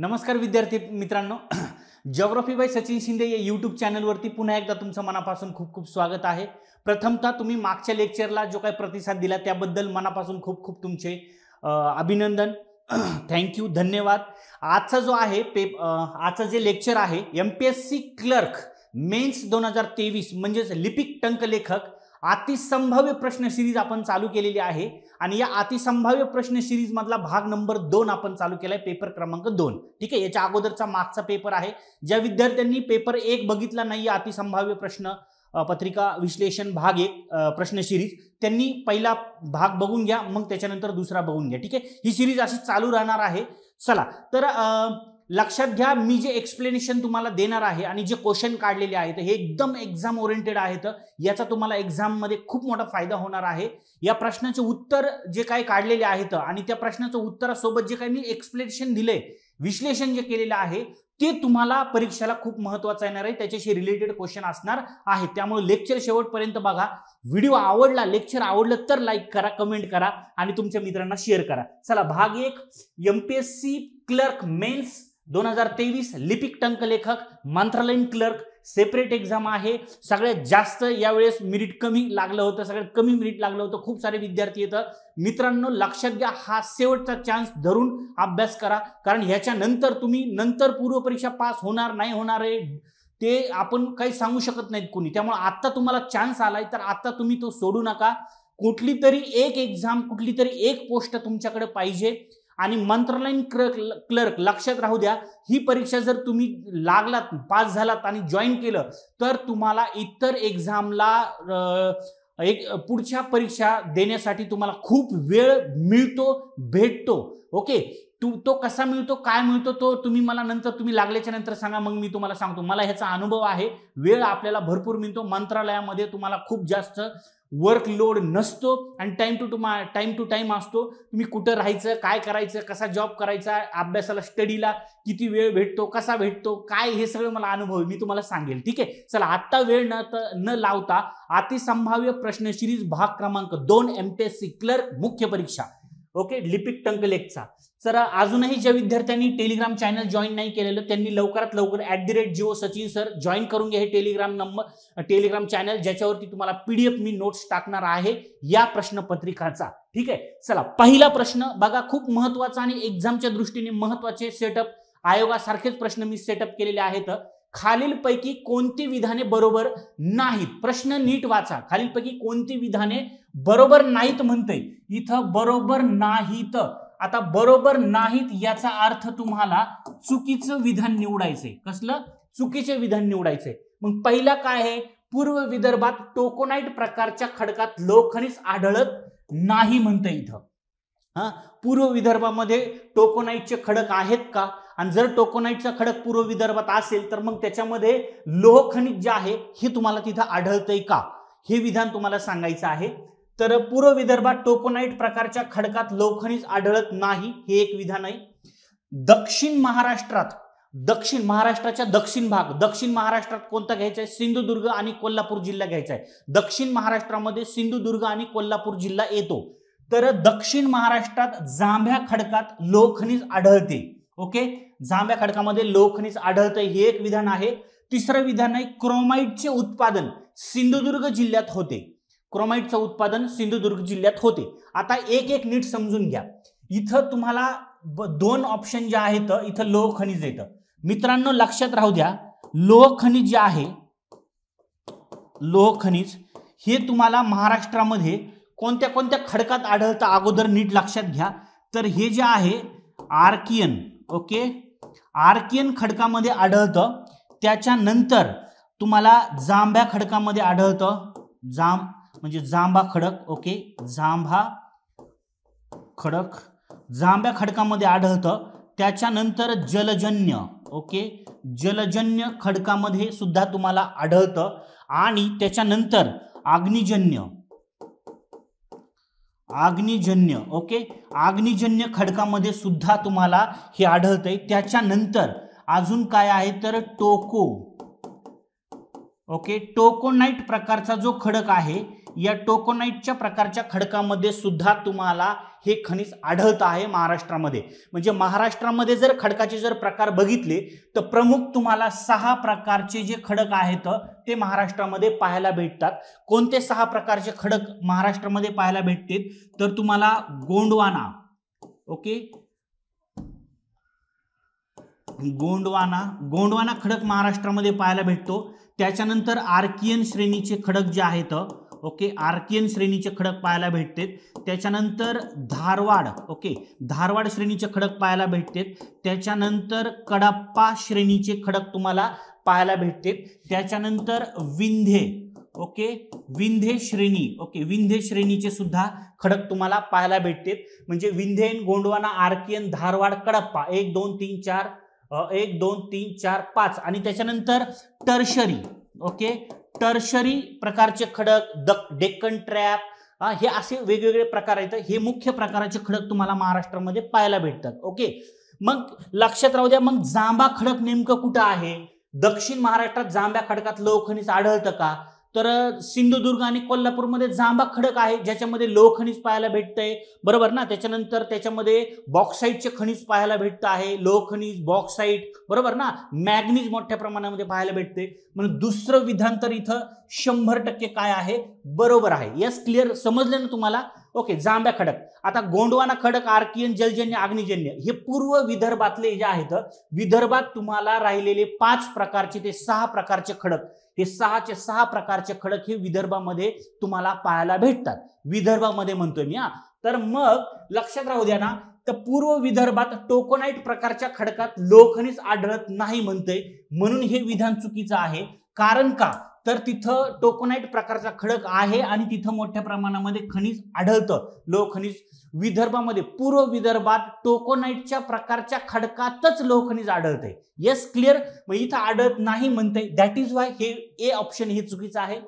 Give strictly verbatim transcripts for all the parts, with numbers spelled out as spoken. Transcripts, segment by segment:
नमस्कार विद्यार्थी मित्रांनो, ज्योग्राफी बाय सचिन शिंदे या यूट्यूब चॅनलवरती पुन्हा एकदा तुमचं मनापासून खूप खूप स्वागत आहे। प्रथमतः तुम्ही मागच्या लेक्चरला जो काही प्रतिसाद दिला त्याबद्दल मनापासून खूप खूप तुमचे अभिनंदन, थँक्यू, धन्यवाद। आजचा जो आहे पेप आजचा जे लेक्चर आहे एमपीएससी क्लर्क मेन्स दोन हजार तेवीस म्हणजेच लिपिक टंकलेखक अतिसंभाव्य प्रश्न सीरीज आपण चालू केलेली आहे आणि या अतिसंभाव्य प्रश्न सीरीज मधला भाग नंबर दोन आपण चालू केलाय, पेपर क्रमांक दोन। ठीक आहे, याच्या अगोदरचा मागचा पेपर आहे। ज्या विद्यार्थ्यांनी पेपर एक बघितला नाही, अतिसंभाव्य प्रश्न पत्रिका विश्लेषण भाग एक प्रश्न सीरीज, त्यांनी पहिला भाग बघून घ्या, मग त्याच्यानंतर दुसरा बघून घ्या। ठीक आहे, ही सीरीज अशी चालू राहणार आहे। चला तर लक्षात घ्या, मी जे एक्सप्लेनेशन तुम्हाला देणार आहे आणि जे क्वेश्चन काढलेले आहेत हे एकदम एक्झाम ओरिएंटेड आहेत। याचा तुम्हाला एक्झाम मध्ये खूप मोठा फायदा होणार आहे। या प्रश्नाचे उत्तर जे काही काढलेले आहेत आणि त्या प्रश्नाच्या उत्तरासोबत जे काही मी एक्सप्लेनेशन दिले, विश्लेषण जे केलेलं आहे ते तुम्हाला परीक्षेला खूप महत्त्वाचं येणार आहे। त्याच्याशी रिलेटेड क्वेश्चन असणार आहे, त्यामुळे लेक्चर शेवटपर्यंत बघा। व्हिडिओ आवडला, लेक्चर आवडलं तर लाईक करा, कमेंट करा आणि तुमच्या मित्रांना शेअर करा। चला, भाग एक एमपीएससी क्लर्क मेन्स दोन हजार तेवीस लिपिक टंकलेखक मंत्रालयीन क्लर्क सेपरेट एक्झाम आहे। सगळ्यात जास्त यावेळेस मेरिट कमी लागलं होतं, सगळ्यात कमी मेरिट लागलं होतं, खूप सारे विद्यार्थी येतात। मित्रांनो लक्षात घ्या, हा शेवटचा चान्स धरून अभ्यास करा, कारण ह्याच्यानंतर तुम्ही नंतर पूर्वपरीक्षा पास होणार नाही होणार आहे ते आपण काही सांगू शकत नाहीत कोणी। त्यामुळे आत्ता तुम्हाला चान्स आलाय तर आत्ता तुम्ही तो सोडू नका। कुठली तरी एक एक्झाम, कुठली तरी एक पोस्ट तुमच्याकडे पाहिजे आणि मंत्रालयीन क्लर्क क्लर्क लक्षात राहू द्या, ही परीक्षा जर तुम्ही लागलात, पास झालात आणि जॉईन केलं तर तुम्हाला इतर एक्झामला एक पुढच्या परीक्षा देण्यासाठी तुम्हाला खूप वेळ मिळतो, भेटतो। ओके, तू तो कसा मिळतो, काय मिळतो तो तुम्ही मला नंतर, तुम्ही लागल्याच्या नंतर सांगा, मग मी तुम्हाला सांगतो। मला ह्याचा अनुभव आहे, वेळ आपल्याला भरपूर मिळतो। मंत्रालयामध्ये तुम्हाला खूप जास्त वर्कलोड नसतो आणि time to to time to time असतो। तुम्ही कुठं राहायचं, काय करायचं, कसा जॉब करायचा, अभ्यासाला, स्टडीला किती वेळ भेटतो, कसा भेटतो, काय, हे सगळं मला अनुभव, मी तुम्हाला सांगेल। ठीक आहे, चला आत्ता वेळ न न लावता अतिसंभाव्य प्रश्न सिरीज भाग क्रमांक दोन एमपीएससी क्लर्क मुख्य परीक्षा, ओके, लिपिक टंकलेखचा। तर अजूनही ज्या विद्यार्थ्यांनी टेलिग्राम चॅनल जॉईन नाही केलेलं त्यांनी लवकरात लवकर at the rate geo Sachin sir join करून घ्या हे टेलिग्राम नंबर टेलिग्राम चॅनल, ज्याच्यावरती तुम्हाला पीडीएफ मी नोट्स टाकणार आहे या प्रश्नपत्रिकाचा। ठीक आहे, चला पहिला प्रश्न बघा, खूप महत्वाचा आणि एक्झामच्या दृष्टीने महत्वाचे सेटअप, आयोगासारखेच प्रश्न मी सेटअप केलेले आहेत। खालीलपैकी कोणती विधाने बरोबर नाहीत? प्रश्न नीट वाचा, खालीलपैकी कोणती विधाने बरोबर नाहीत म्हणते, इथं बरोबर नाहीत। आता बरोबर नाहीत याचा अर्थ तुम्हाला चुकीचं विधान निवडायचंय। कसलं चुकीचे विधान निवडायचंय? मग पहिला काय आहे, पूर्व विदर्भात टोकोनाइट प्रकारच्या खडकात लोहखनिज आढळत नाही म्हणते इथं। हा, पूर्व विदर्भामध्ये टोकोनाइटचे खडक आहेत का? आणि जर टोकोनाइटचा खडक पूर्व विदर्भात असेल तर मग त्याच्यामध्ये लोह खनिज जे आहे हे तुम्हाला तिथं आढळतंय का, हे विधान तुम्हाला सांगायचं आहे। तर पूर्व विदर्भात टोकोनाइट प्रकारच्या खडकात लोह खनिज आढळत नाही हे एक विधान आहे। दक्षिण महाराष्ट्रात, दक्षिण महाराष्ट्राच्या दक्षिण भाग, दक्षिण महाराष्ट्रात कोणता घ्यायचा आहे? सिंधुदुर्ग आणि कोल्हापूर जिल्हा घ्यायचा आहे। दक्षिण महाराष्ट्रामध्ये सिंधुदुर्ग आणि कोल्हापूर जिल्हा येतो। तर दक्षिण महाराष्ट्रात जांभ्या खडकात लोह खनिज आढळते। ओके, जांभ्या खडकामध्ये लोह खनिज आढळते हे एक विधान आहे। तिसरं विधान आहे, क्रोमाइटचे उत्पादन सिंधुदुर्ग जिल्ह्यात होते। क्रोमाइटचं उत्पादन सिंधुदुर्ग जिल्ह्यात होते। आता एक एक नीट समजून घ्या, इथं तुम्हाला दोन ऑप्शन जे आहेत, इथं लोह खनिज येतं। मित्रांनो लक्षात राहू द्या, लोह खनिज जे आहे, लोह खनिज हे तुम्हाला महाराष्ट्रामध्ये कोणत्या कोणत्या खडकात आढळतं अगोदर नीट लक्षात घ्या। तर हे जे आहे आर्कियन, ओके, आर्कियन खडकामध्ये आढळतं। त्याच्यानंतर तुम्हाला जांभ्या खडकामध्ये आढळतं, जांभ म्हणजे जांभा खडक, ओके, जांभा खडक, जांभ्या खडकामध्ये आढळतं। त्याच्यानंतर जलजन्य, ओके, जलजन्य खडकामध्ये सुद्धा तुम्हाला आढळतं। आणि त्याच्यानंतर अग्निजन्य, अग्निजन्य, ओके, अग्निजन्य खडकामध्ये सुद्धा तुम्हाला हे आढळतंय। त्याच्यानंतर अजून काय आहे, तर टोको ओके, टोकोनाइट प्रकारचा जो खडक आहे या टोकोनाइटच्या प्रकारच्या खडकामध्ये सुद्धा तुम्हाला हे खनिज आढळत आहे महाराष्ट्रामध्ये। म्हणजे महाराष्ट्रामध्ये जर खडकाचे जर प्रकार बघितले तर प्रमुख तुम्हाला सहा प्रकारचे जे खडक आहेत ते महाराष्ट्रामध्ये पाहायला भेटतात। कोणते सहा प्रकारचे खडक महाराष्ट्रामध्ये पाहायला भेटतील तर तुम्हाला गोंडवाना, ओके गोंडवाना गोंडवाना खडक महाराष्ट्रामध्ये पाहायला भेटतो। त्याच्यानंतर आर्कियन श्रेणीचे खडक जे आहेत ओके आर्कियन श्रेणीचे खडक पाहायला भेटतात। त्याच्यानंतर धारवाड, ओके धारवाड श्रेणीचे खडक पाहायला भेटतात। त्याच्यानंतर कडाप्पा श्रेणीचे खडक तुम्हाला पाहायला भेटतात। त्याच्यानंतर विंधे, ओके विंधे श्रेणी, ओके विंधे श्रेणीचे सुद्धा खडक तुम्हाला पाहायला भेटतात। म्हणजे विंधेन, गोंडवाना, आर्कियन, धारवाड, कडाप्पा, एक दोन तीन चार एक दोन तीन चार पाच, आणि त्याच्यानंतर टर्शरी, ओके टर्शरी प्रकारचे खडक, द डेक्कन ट्रॅप, हे असे वेगवेगळे प्रकार आहेत। हे मुख्य प्रकारचे खडक तुम्हाला महाराष्ट्रामध्ये पाहायला भेटतात। ओके, मग लक्षात राहू द्या, मग जांभा खडक नेमकं कुठं आहे? दक्षिण महाराष्ट्रात जांभ्या खडकात लोहखनिज आढळतं का? तर सिंधुदुर्ग आणि कोल्हापूरमध्ये जांभा खडक आहे ज्याच्यामध्ये लोहखनिज पाहायला भेटतंय, बरोबर ना? त्याच्यानंतर त्याच्यामध्ये बॉक्साईटचे खनिज पाहायला भेटतं आहे, लोहखनिज, बॉक्साईट, बरोबर ना? मॅग्नीज मोठ्या प्रमाणामध्ये पाहायला भेटते। म्हणून दुसरं विधान तर इथं शंभर टक्के काय आहे, बरोबर आहे। यस, क्लिअर समजलं ना तुम्हाला? ओके, जांभ्या खडक। आता गोंडवाना खडक, आर्कियन, जलजन्य, अग्निजन्य हे पूर्व विदर्भातले जे आहेत, विदर्भात तुम्हाला राहिलेले पाच प्रकारचे ते सहा प्रकारचे खडक, हे सहाचे सहा प्रकारचे खडक हे विदर्भामध्ये तुम्हाला पाहायला भेटतात। विदर्भामध्ये म्हणतोय मी हा, तर मग लक्षात राहू द्या ना, तर पूर्व विदर्भात टोकोनाइट प्रकारच्या खडकात लोहखनिज आढळत नाही म्हणतंय, म्हणून हे विधान चुकीचं आहे। कारण का तर तिथं टोकोनाइट प्रकारचा खडक आहे आणि तिथं मोठ्या प्रमाणामध्ये खनिज आढळतं, लोहखनिज। विदर्भामध्ये, पूर्व विदर्भात टोकोनाइटच्या प्रकारच्या खडकातच लोहखनिज आढळते। Yes, clear? मग इथं आढळत नाही म्हणते, दॅट इज वाय हे ए ऑप्शन हे चुकीचं आहे।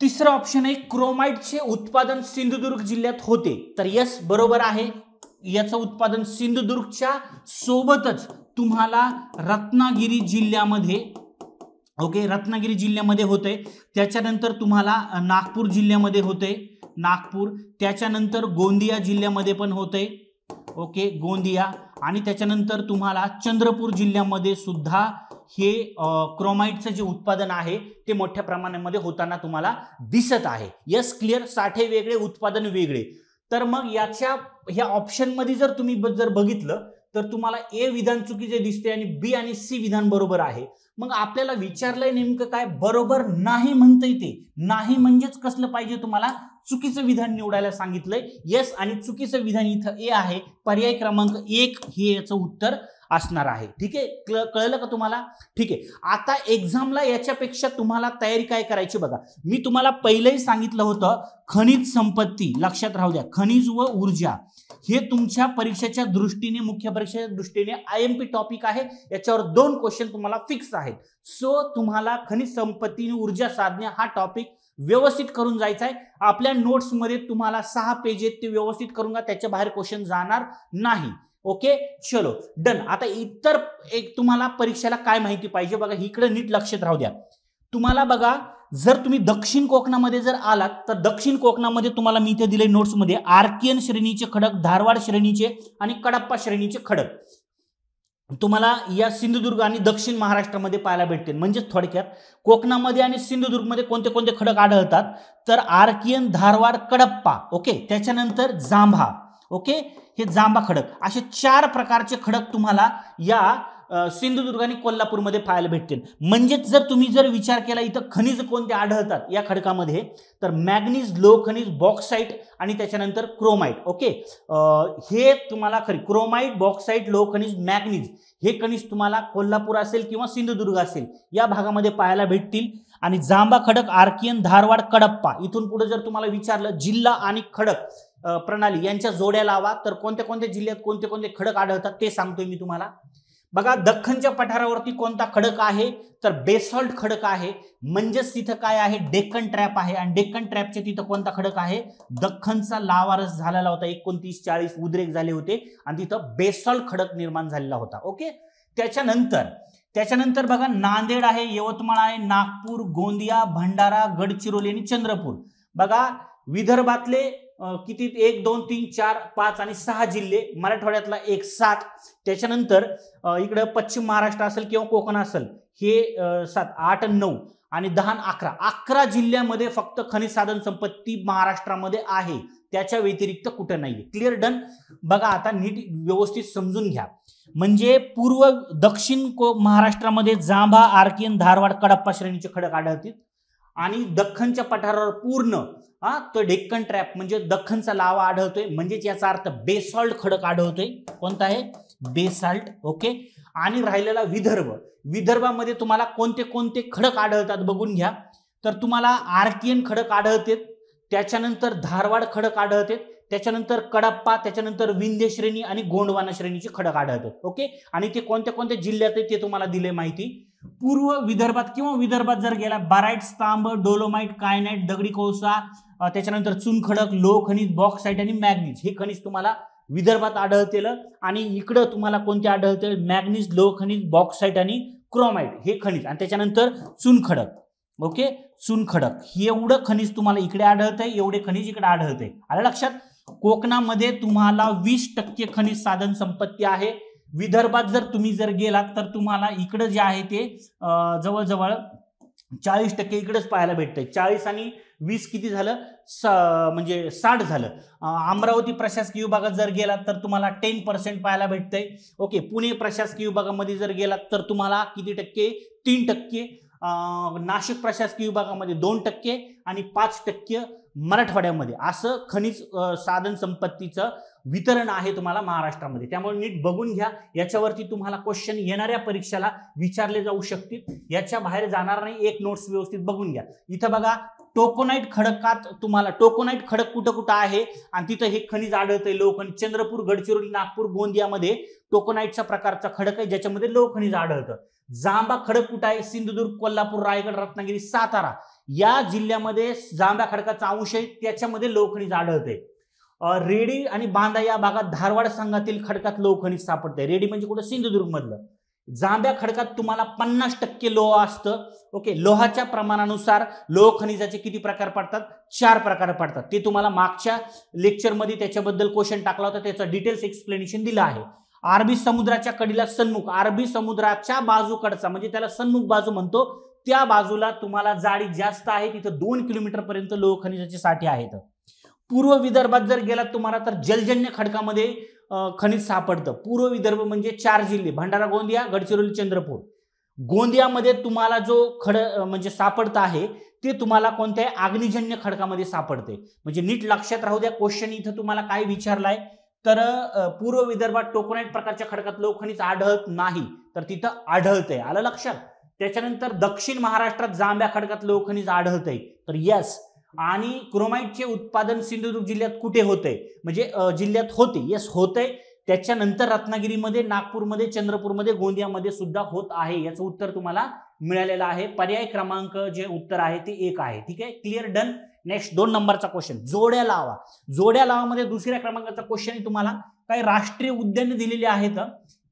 तिसरा ऑप्शन आहे क्रोमाइटचे उत्पादन सिंधुदुर्ग जिल्ह्यात होते, तर येस बरोबर आहे। याचं उत्पादन सिंधुदुर्गच्या सोबतच तुम्हाला रत्नागिरी जिल्ह्यामध्ये ओके okay, रत्नागिरी जिल्ह्यामध्ये होते। त्याच्यानंतर तुम्हाला नागपूर जिल्ह्यामध्ये होते, नागपूर। त्याच्यानंतर गोंदिया जिल्ह्यामध्ये पण होते, ओके okay, गोंदिया। आणि त्याच्यानंतर तुम्हाला चंद्रपूर जिल्ह्यामध्ये सुद्धा हे क्रोमाइटचं जे उत्पादन आहे ते मोठ्या प्रमाणामध्ये होताना तुम्हाला दिसत आहे। Yes, clear? साठे वेगळे, उत्पादन वेगळे। तर मग याच्या ह्या ऑप्शनमध्ये जर तुम्ही जर बघितलं तर तुम्हाला ए विधान चुकीचे दिसते आणि बी आणि सी विधान बरोबर आहे। मग आपल्याला विचारलंय नेमकं काय, बरोबर नाही म्हणता येते, नाही म्हणजेच कसलं पाहिजे, तुम्हाला चुकीचं विधान निवडायला सांगितलंय। येस, आणि चुकीचं विधान इथं ए आहे, पर्याय क्रमांक एक हे याचं उत्तर असणार आहे। ठीक आहे, कळलं का तुम्हाला? ठीक आहे, आता एक्झामला याच्यापेक्षा तुम्हाला तयारी काय करायची बघा, मी तुम्हाला पहिलंही सांगितलं होतं, खनिज संपत्ती लक्षात राहू द्या, खनिज व ऊर्जा हे तुमच्या परीक्षेच्या दृष्टीने, मुख्य परीक्षेच्या दृष्टीने आय एम पी टॉपिक आहे। याच्यावर दोन क्वेश्चन तुम्हाला फिक्स आहेत। सो तुम्हाला खनिज संपत्तीने ऊर्जा साधने हा टॉपिक व्यवस्थित करून जायचं आहे। आपल्या नोट्समध्ये तुम्हाला सहा पेज आहेत, ते व्यवस्थित करून घ्या, त्याच्या बाहेर क्वेश्चन जाणार नाही। ओके, चलो डन। आता इतर एक तुम्हाला परीक्षेला काय माहिती पाहिजे बघा, इकडे नीट लक्षात राहू द्या। तुम्हाला बघा, जर तुम्ही दक्षिण कोकणामध्ये जर आलात तर दक्षिण कोकणामध्ये तुम्हाला मी ते दिले नोट्समध्ये, आर्कियन श्रेणीचे खडक, धारवाड श्रेणीचे आणि कडाप्पा श्रेणीचे खडक तुम्हाला या सिंधुदुर्ग आणि दक्षिण महाराष्ट्रामध्ये पाहायला भेटतील। म्हणजे थोडक्यात कोकणामध्ये आणि सिंधुदुर्गमध्ये कोणते कोणते खडक आढळतात तर आर्कियन, धारवाड, कडाप्पा, ओके त्याच्यानंतर जांभा, ओके हे जांभा खडक, असे चार प्रकारचे खडक तुम्हाला या सिंधुदुर्ग आणि कोल्हापूरमध्ये पाहायला भेटतील। म्हणजेच जर तुम्ही जर विचार केला इथं खनिज कोणते आढळतात या खडकामध्ये तर मॅग्नीज, लोहखनिज, बॉक्साईट आणि त्याच्यानंतर क्रोमाइट। ओके, हे तुम्हाला खरी क्रोमाइट, बॉक्साईट, लोहखनिज, मॅग्नीज हे खनिज तुम्हाला कोल्हापूर असेल किंवा सिंधुदुर्ग असेल या भागामध्ये पाहायला भेटतील। आणि जांभा खडक, आर्कियन, धारवाड, कडाप्पा इथून पुढे जर तुम्हाला विचारलं जिल्हा आणि खडक प्रणाली यांच्या जोड्या लावा तर कोणत्या कोणत्या जिल्ह्यात कोणते कोणते खडक आढळतात ते सांगतोय मी तुम्हाला। बघा, दख्खनच्या पठारावरती कोणता खडक आहे तर बेसॉल्ट खडक आहे। म्हणजेच तिथं काय आहे, डेक्कन ट्रॅप आहे, आणि डेक्कन ट्रॅपचे तिथं कोणता खडक आहे, दख्खनचा लावारस झालेला होता, एकोणतीस चाळीस उद्रेक झाले होते आणि तिथं बेसॉल्ट खडक निर्माण झालेला होता। ओके, त्याच्यानंतर त्याच्यानंतर बघा नांदेड आहे, यवतमाळ आहे, नागपूर, गोंदिया, भंडारा, गडचिरोली आणि चंद्रपूर. बघा विदर्भातले किती एक दोन तीन चार पाच आणि सहा जिल्हे, मराठवाड्यातला एक सात, त्याच्यानंतर इकडे पश्चिम महाराष्ट्र असेल किंवा कोकण असेल हे सात आठ नऊ आणि दहा अकरा अकरा जिल्ह्यामध्ये फक्त खनिज साधन संपत्ती महाराष्ट्रामध्ये आहे, त्याच्या व्यतिरिक्त कुठे नाहीये. Clear done. बघा आता नीट व्यवस्थित समजून घ्या. म्हणजे पूर्व दक्षिण को महाराष्ट्रामध्ये जांभा, आर्कियन, धारवाड, कडप्पा श्रेणीचे खडक आढळतील आणि दख्खनच्या पठारावर पूर्ण हा तो डेक्कन ट्रॅप म्हणजे दख्खनचा लावा आढळतोय. म्हणजेच याचा अर्थ बेसॉल्ट खडक आढळतोय. कोणता आहे? बेसाल्ट. ओके. आणि राहिलेला विदर्भ, विदर्भामध्ये तुम्हाला कोणते कोणते खडक आढळतात बघून घ्या. तर तुम्हाला आर्कियन खडक आढळते, त्याच्यानंतर धारवाड खडक आढळते, त्याच्यानंतर कडप्पा, त्याच्यानंतर विंध्य श्रेणी आणि गोंडवाना श्रेणीचे खडक आढळतात. ओके. आणि ते कोणत्या कोणत्या जिल्ह्यात आहे ते तुम्हाला दिले माहिती. पूर्व विदर्भात किंवा विदर्भात जर गेला बाराईट, स्तांब, डोलोमाइट, कायनाइट, दगडी कोळसा, त्याच्यानंतर चुनखडक, लोह खनिज, बॉक्साईट आणि मॅग्नीज हे खनिज तुम्हाला विदर्भात आढळतील. आणि इकडं तुम्हाला कोणते आढळतील? मॅग्नीज, लोह खनिज, बॉक्साईट आणि क्रोमाइट हे खनिज आणि त्याच्यानंतर चुनखडक. ओके. चुनखडक हे एवढं खनिज तुम्हाला इकडे आढळतंय, एवढे खनिज इकडे आढळतंय. आलं लक्षात? कोकणामध्ये तुम्हाला वीस टक्के खनिज साधन संपत्ती आहे. विदर्भात जर तुम्ही जर गेलात तर तुम्हाला इकडे जे आहे ते जवळजवळ चाळीस टक्के इकडेच पाहायला भेटतंय. चाळीस आणि वीस किती झालं? म्हणजे साठ झालं. अमरावती प्रशासकीय विभागात जर गेलात तर तुम्हाला टेन पर्सेंट पाहायला भेटतंय. ओके. पुणे प्रशासकीय विभागामध्ये जर गेलात तर तुम्हाला किती टक्के? तीन टक्के. नाशिक प्रशासकीय विभागामध्ये दोन टक्के आणि पाच टक्के मराठवाड्यामध्ये. असं खनिज साधन संपत्तीचं वितरण आहे तुम्हाला महाराष्ट्रामध्ये. त्यामुळे नीट बघून घ्या. याच्यावरती तुम्हाला क्वेश्चन येणाऱ्या परीक्षेला विचारले जाऊ शकतील. याच्या बाहेर जाणार नाही. एक नोट्स व्यवस्थित बघून घ्या. इथं बघा टोकोनाइट खडकात तुम्हाला टोकोनाइट खडक कुठं कुठं आहे आणि तिथं हे खनिज आढळतंय. लोह खनिज चंद्रपूर, गडचिरोली, नागपूर, गोंदियामध्ये टोकोनाइटचा प्रकारचा खडक आहे ज्याच्यामध्ये लोह खनिज आढळतं. जांभा खडक कुठं आहे? सिंधुदुर्ग, कोल्हापूर, रायगड, रत्नागिरी, सातारा या जिल्ह्यामध्ये जांभा खडकाचा अंश आहे, त्याच्यामध्ये लोह खनिज आढळते. रेडी आणि बांदा या भागात धारवाड संघातील खडकात लोह खनिज सापडते. रेडी म्हणजे कुठं? सिंधुदुर्ग मधलं. जांभ्या खडकात तुम्हाला पन्नास टक्के लोह असतं. ओके. लोहाच्या प्रमाणानुसार लोह खनिजाचे किती प्रकार पडतात? चार प्रकार पडतात. ते तुम्हाला मागच्या लेक्चरमध्ये त्याच्याबद्दल क्वेश्चन टाकला होता, त्याचा डिटेल्स एक्सप्लेनेशन दिलं आहे. अरबी समुद्राच्या कडीला सन्मुख, अरबी समुद्राच्या बाजूकडचा म्हणजे त्याला सन्मुख बाजू म्हणतो, त्या बाजूला तुम्हाला जाडी जास्त आहे, तिथं दोन किलोमीटर पर्यंत लोह खनिजाचे साठे आहेत. पूर्व विदर्भात जर गेलात तुम्हाला तर जलजन्य खडकामध्ये खनिज सापडतं. पूर्व विदर्भ म्हणजे चार जिल्हे भंडारा, गोंदिया, गडचिरोली, चंद्रपूर. गोंदियामध्ये तुम्हाला जो खड म्हणजे सापडत आहे ते तुम्हाला कोणत्या अग्निजन्य खडकामध्ये सापडते. म्हणजे नीट लक्षात राहू द्या. क्वेश्चन इथं तुम्हाला काय विचारलाय तर पूर्व विदर्भात टोकोनाइट प्रकारच्या खडकात लोह खनिज आढळत नाही, तर तिथं आढळतंय. आलं लक्षात? त्याच्यानंतर दक्षिण महाराष्ट्रात जांभ्या खडकात लोह खनिज आढळतंय, तर यस. आणि क्रोमाइटचे उत्पादन सिंधुदुर्ग जिल्ह्यात कुठे होते? म्हणजे जिल्ह्यात होते, यस होते. त्याच्यानंतर रत्नागिरीमध्ये, नागपूरमध्ये, चंद्रपूरमध्ये, गोंदियामध्ये सुद्धा होत आहे. याचं उत्तर तुम्हाला मिळालेलं आहे. पर्याय क्रमांक जे उत्तर आहे ते एक आहे. ठीक आहे. Clear done. नेक्स्ट दोन नंबरचा क्वेश्चन जोड्या लावा. जोड्या लावामध्ये दुसऱ्या क्रमांकाचा क्वेश्चन तुम्हाला काही राष्ट्रीय उद्याने दिलेली आहेत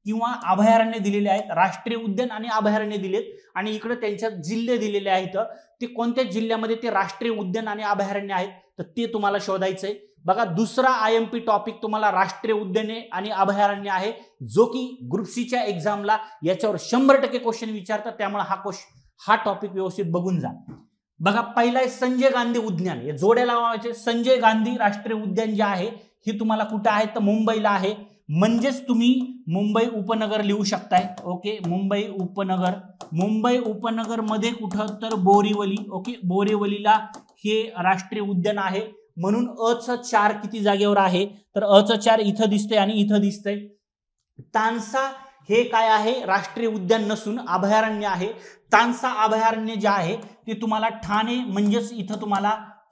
किंवा अभयारण्य दिलेले आहेत. राष्ट्रीय उद्यान आणि अभयारण्य दिलेत आणि इकडे त्यांच्या जिल्हे दिलेले आहेत. ते कोणत्या जिल्ह्यामध्ये ते राष्ट्रीय उद्यान आणि अभयारण्य आहेत तर ते तुम्हाला शोधायचंय. बघा दुसरा आय एम पी टॉपिक तुम्हाला राष्ट्रीय उद्याने आणि अभयारण्य आहे, जो की ग्रुप सीच्या एक्झामला याच्यावर शंभर टक्के क्वेश्चन विचारतात. त्यामुळे हा क्वेश्चन हा टॉपिक व्यवस्थित बघून जा. बघा पहिला आहे संजय गांधी उद्यान. या जोड्या लावायचे. संजय गांधी राष्ट्रीय उद्यान जे आहे हे तुम्हाला कुठं आहे तर मुंबईला आहे. म्हणजेच तुम्ही मुंबई उपनगर लिहू शकताय. ओके. मुंबई उपनगर, मुंबई उपनगर मध्ये कुठं तर बोरिवली. ओके. बोरिवलीला हे राष्ट्रीय उद्यान आहे. म्हणून अच चार किती जागेवर आहे तर अच चार इथं दिसतंय आणि इथं दिसतंय. तानसा हे काय आहे? राष्ट्रीय उद्यान नसून अभयारण्य आहे. तानसा अभयारण्य जे आहे ते तुम्हाला ठाणे म्हणजेच इथं तुम्हाला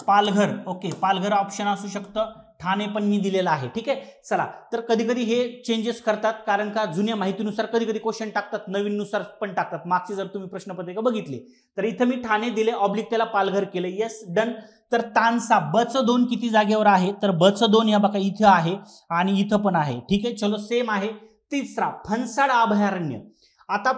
पालघर. ओके. पालघर ऑप्शन असू शकतं. ठाणे पण मी दिलेलं आहे. ठीक आहे. चला तर कधी कधी हे चेंजेस करतात कारण का जुन्या माहितीनुसार कधी कधी क्वेश्चन टाकतात, नवीननुसार पण टाकतात. मागचे जर तुम्ही प्रश्नपत्रिका बघितली तर इथं मी ठाणे दिले ऑब्लिक त्याला पालघर केले. Yes done. तर तानसा बच दोन किती जागेवर आहे तर बच दोन या बघा इथं आहे आणि इथं पण आहे. ठीक आहे. चलो सेम आहे. तिसरा फणसाड अभयारण्य. आता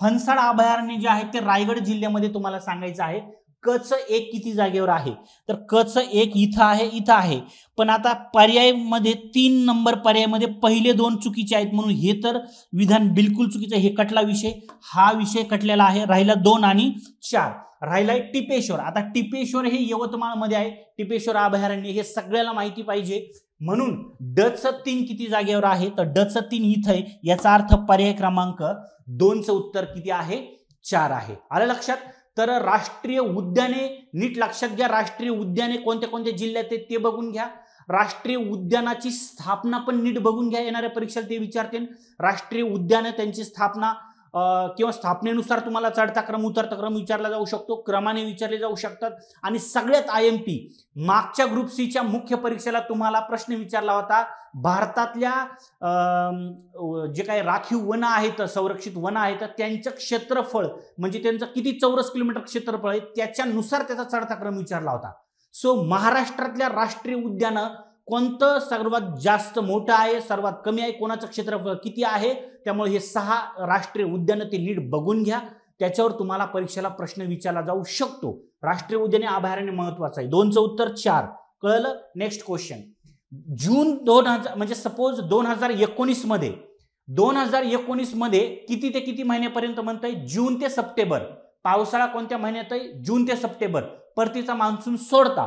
फणसड अभयारण्य जे आहे ते रायगड जिल्ह्यामध्ये तुम्हाला सांगायचं आहे. कच एक किती जागेवर आहे तर कच एक इथं आहे इथं आहे पण आता पर्याय मध्ये तीन नंबर पर्यायामध्ये पहिले दोन चुकीचे आहेत म्हणून हे तर विधान बिलकुल चुकीचं. हे कटला विषय, हा विषय कटलेला आहे. राहिला दोन आणि चार. राहिला आहे टिपेश्वर. आता टिपेश्वर हे यवतमाळमध्ये आहे. टिपेश्वर अभयारण्य हे सगळ्याला माहिती पाहिजे म्हणून डच तीन किती जागेवर आहे तर डच तीन इथं आहे. याचा अर्थ पर्याय क्रमांक दोनचं उत्तर किती आहे चार आहे. आलं लक्षात. तर राष्ट्रीय उद्याने नीट लक्षात घ्या. राष्ट्रीय उद्याने कोणत्या कोणत्या जिल्ह्यात ते बघून घ्या. राष्ट्रीय उद्यानाची स्थापना पण नीट बघून घ्या. येणाऱ्या परीक्षेला ते विचारतील राष्ट्रीय उद्याने त्यांची स्थापना किंवा स्थापनेनुसार तुम्हाला चढता क्रम उतरता क्रम विचारला जाऊ शकतो, क्रमाने विचारले जाऊ शकतात. आणि सगळ्यात आय एम पी मागच्या ग्रुप सीच्या मुख्य परीक्षेला तुम्हाला प्रश्न विचारला होता भारतातल्या जे काही राखीव वनं आहेत संरक्षित वनं आहेत त्यांचं क्षेत्रफळ म्हणजे त्यांचं किती चौरस किलोमीटर क्षेत्रफळ आहे त्याच्यानुसार त्याचा चढता क्रम विचारला होता. सो महाराष्ट्रातल्या राष्ट्रीय उद्यानं कोणतं सर्वात जास्त मोठं आहे, सर्वात कमी आहे, कोणाचं क्षेत्रफळ किती आहे. त्यामुळे हे सहा राष्ट्रीय उद्यानं ते नीट बघून घ्या. त्याच्यावर तुम्हाला परीक्षेला प्रश्न विचारला जाऊ शकतो. राष्ट्रीय उद्याने अभयारण्य महत्वाचं आहे. दोनचं उत्तर चार. कळलं. Next question. जून दोन हजार म्हणजे सपोज दोन हजार एकोणीस मध्ये दोन हजार एकोणीस मध्ये किती ते किती महिन्यापर्यंत म्हणताय जून ते सप्टेंबर. पावसाळा कोणत्या महिन्यात आहे जून ते सप्टेंबर. परतीचा मान्सून सोडता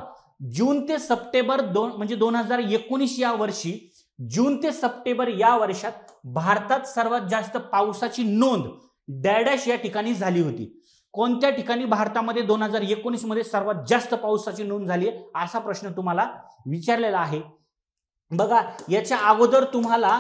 जून ते सप्टेंबर दोन म्हणजे दोन हजार एकोणीस या वर्षी जून ते सप्टेंबर या वर्षात भारतात सर्वात जास्त पावसाची नोंद डॅडॅश या ठिकाणी झाली होती. कोणत्या ठिकाणी भारतामध्ये दोन हजार एकोणीस मध्ये सर्वात जास्त पावसाची नोंद झाली आहे असा प्रश्न तुम्हाला विचारलेला आहे. बघा याच्या अगोदर तुम्हाला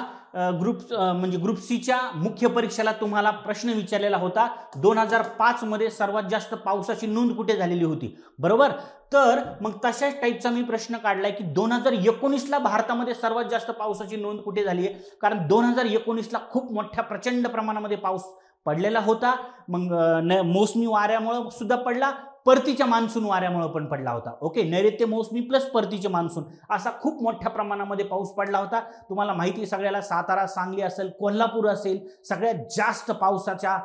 ग्रुप म्हणजे ग्रुप सीच्या मुख्य परीक्षेला तुम्हाला प्रश्न विचारलेला होता दोन हजार पाच मध्ये सर्वात जास्त पावसाची नोंद कुठे झालेली होती. बरोबर. तर मग तशाच टाईपचा मी प्रश्न काढलाय की दोन हजार एकोणीसला भारतामध्ये सर्वात जास्त पावसाची नोंद कुठे झाली आहे कारण दोन हजार एकोणीसला खूप मोठ्या प्रचंड प्रमाणामध्ये पाऊस पडलेला होता. मग मोसमी वाऱ्यामुळे सुद्धा पडला, परतीच्या मान्सून वाऱ्यामुळे पण पडला होता. ओके, नैऋत्य मोसमी प्लस परतीचे मान्सून असा खूप मोठ्या प्रमाणामध्ये पाऊस पडला होता. तुम्हाला माहिती सगळ्याला सातारा सांगली असेल कोल्हापूर असेल सगळ्यात जास्त पावसाच्या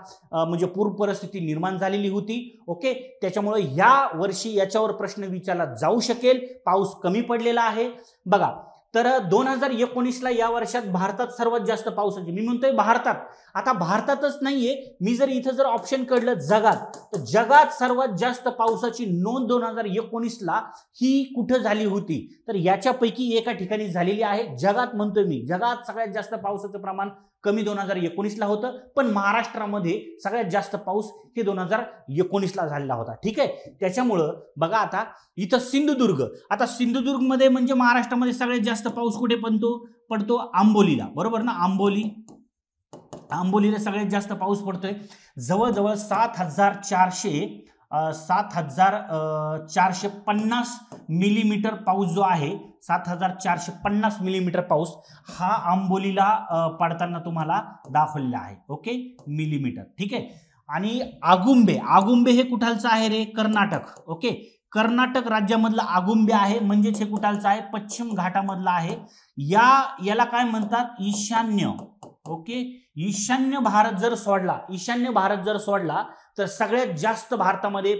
म्हणजे पूर परिस्थिती निर्माण झालेली होती. ओके, त्याच्यामुळे या वर्षी याच्यावर प्रश्न विचारला जाऊ शकेल. पाऊस कमी पडलेला आहे बघा. तर दोन हजार एकोणीसला या वर्षात भारतात सर्वात जास्त पावसाची मी म्हणतोय भारतात. आता भारतातच नाहीये, मी जर इथं जर ऑप्शन काढलं जगात तर जगात सर्वात जास्त पावसाची नोंद दोन हजार एकोणीसला ही कुठं झाली होती तर याच्यापैकी एका ठिकाणी झालेली आहे. जगात म्हणतोय मी, जगात सगळ्यात जास्त पावसाचं प्रमाण कमी दोन हजार एकोणीसला होतं पण महाराष्ट्रामध्ये सगळ्यात जास्त पाऊस हे दोन हजार एकोणीसला झालेला होता. ठीक आहे. त्याच्यामुळं बघा आता इथं सिंधुदुर्ग, आता सिंधुदुर्गमध्ये म्हणजे महाराष्ट्रामध्ये सगळ्यात जास्त पाऊस कुठे पडतो पडतो आंबोलीला. बरोबर ना, आंबोली आंबोलीला सगळ्यात जास्त पाऊस पडतोय. जवळजवळ सात हजार चारशे सात हजार चारशे पन्नास मिलीमीटर पाऊस जो आहे सात हजार चारशे पन्नास मिलीमीटर पाऊस हा आंबोलीला पडताना तुम्हाला दाखवलेला आहे. Okay, millimetre. ठीक आहे. आणि आगुंबे आगुंबे हे कुठालचं आहे रे, कर्नाटक. ओके, कर्नाटक राज्यामधला आगुंबे आहे म्हणजेच हे कुठालचं आहे, पश्चिम घाटामधला आहे. या याला काय म्हणतात ईशान्य. ओके, ईशान्य भारत जर सोडला ईशान्य भारत जर सोडला तर सगळ्यात जास्त भारतामध्ये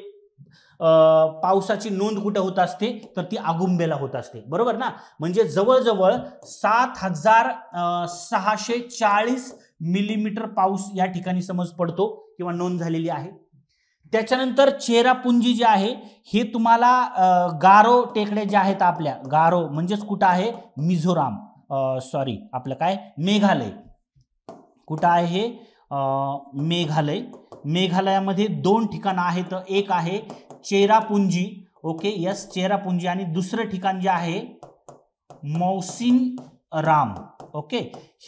पावसाची नोंद कुठे होत असते तर ती आगुंबेला होत असते. बरोबर ना, म्हणजे जवळजवळ सात हजार सहाशे चाळीस मिलीमीटर पाऊस या ठिकाणी समज पडतो किंवा नोंद झालेली आहे. त्याच्यानंतर चेरापुंजी जे आहे हे तुम्हाला गारो टेकड्या ज्या आहेत आपल्या, गारो म्हणजेच कुठं आहे मिझोराम सॉरी आपलं काय मेघालय, कुठं आहे मेघालय. मेघालयामध्ये दोन ठिकाणं आहेत, एक आहे चेरापुंजी. ओके, यस चेरापुंजी आणि दुसरं ठिकाण जे आहे मौसिनराम. ओके,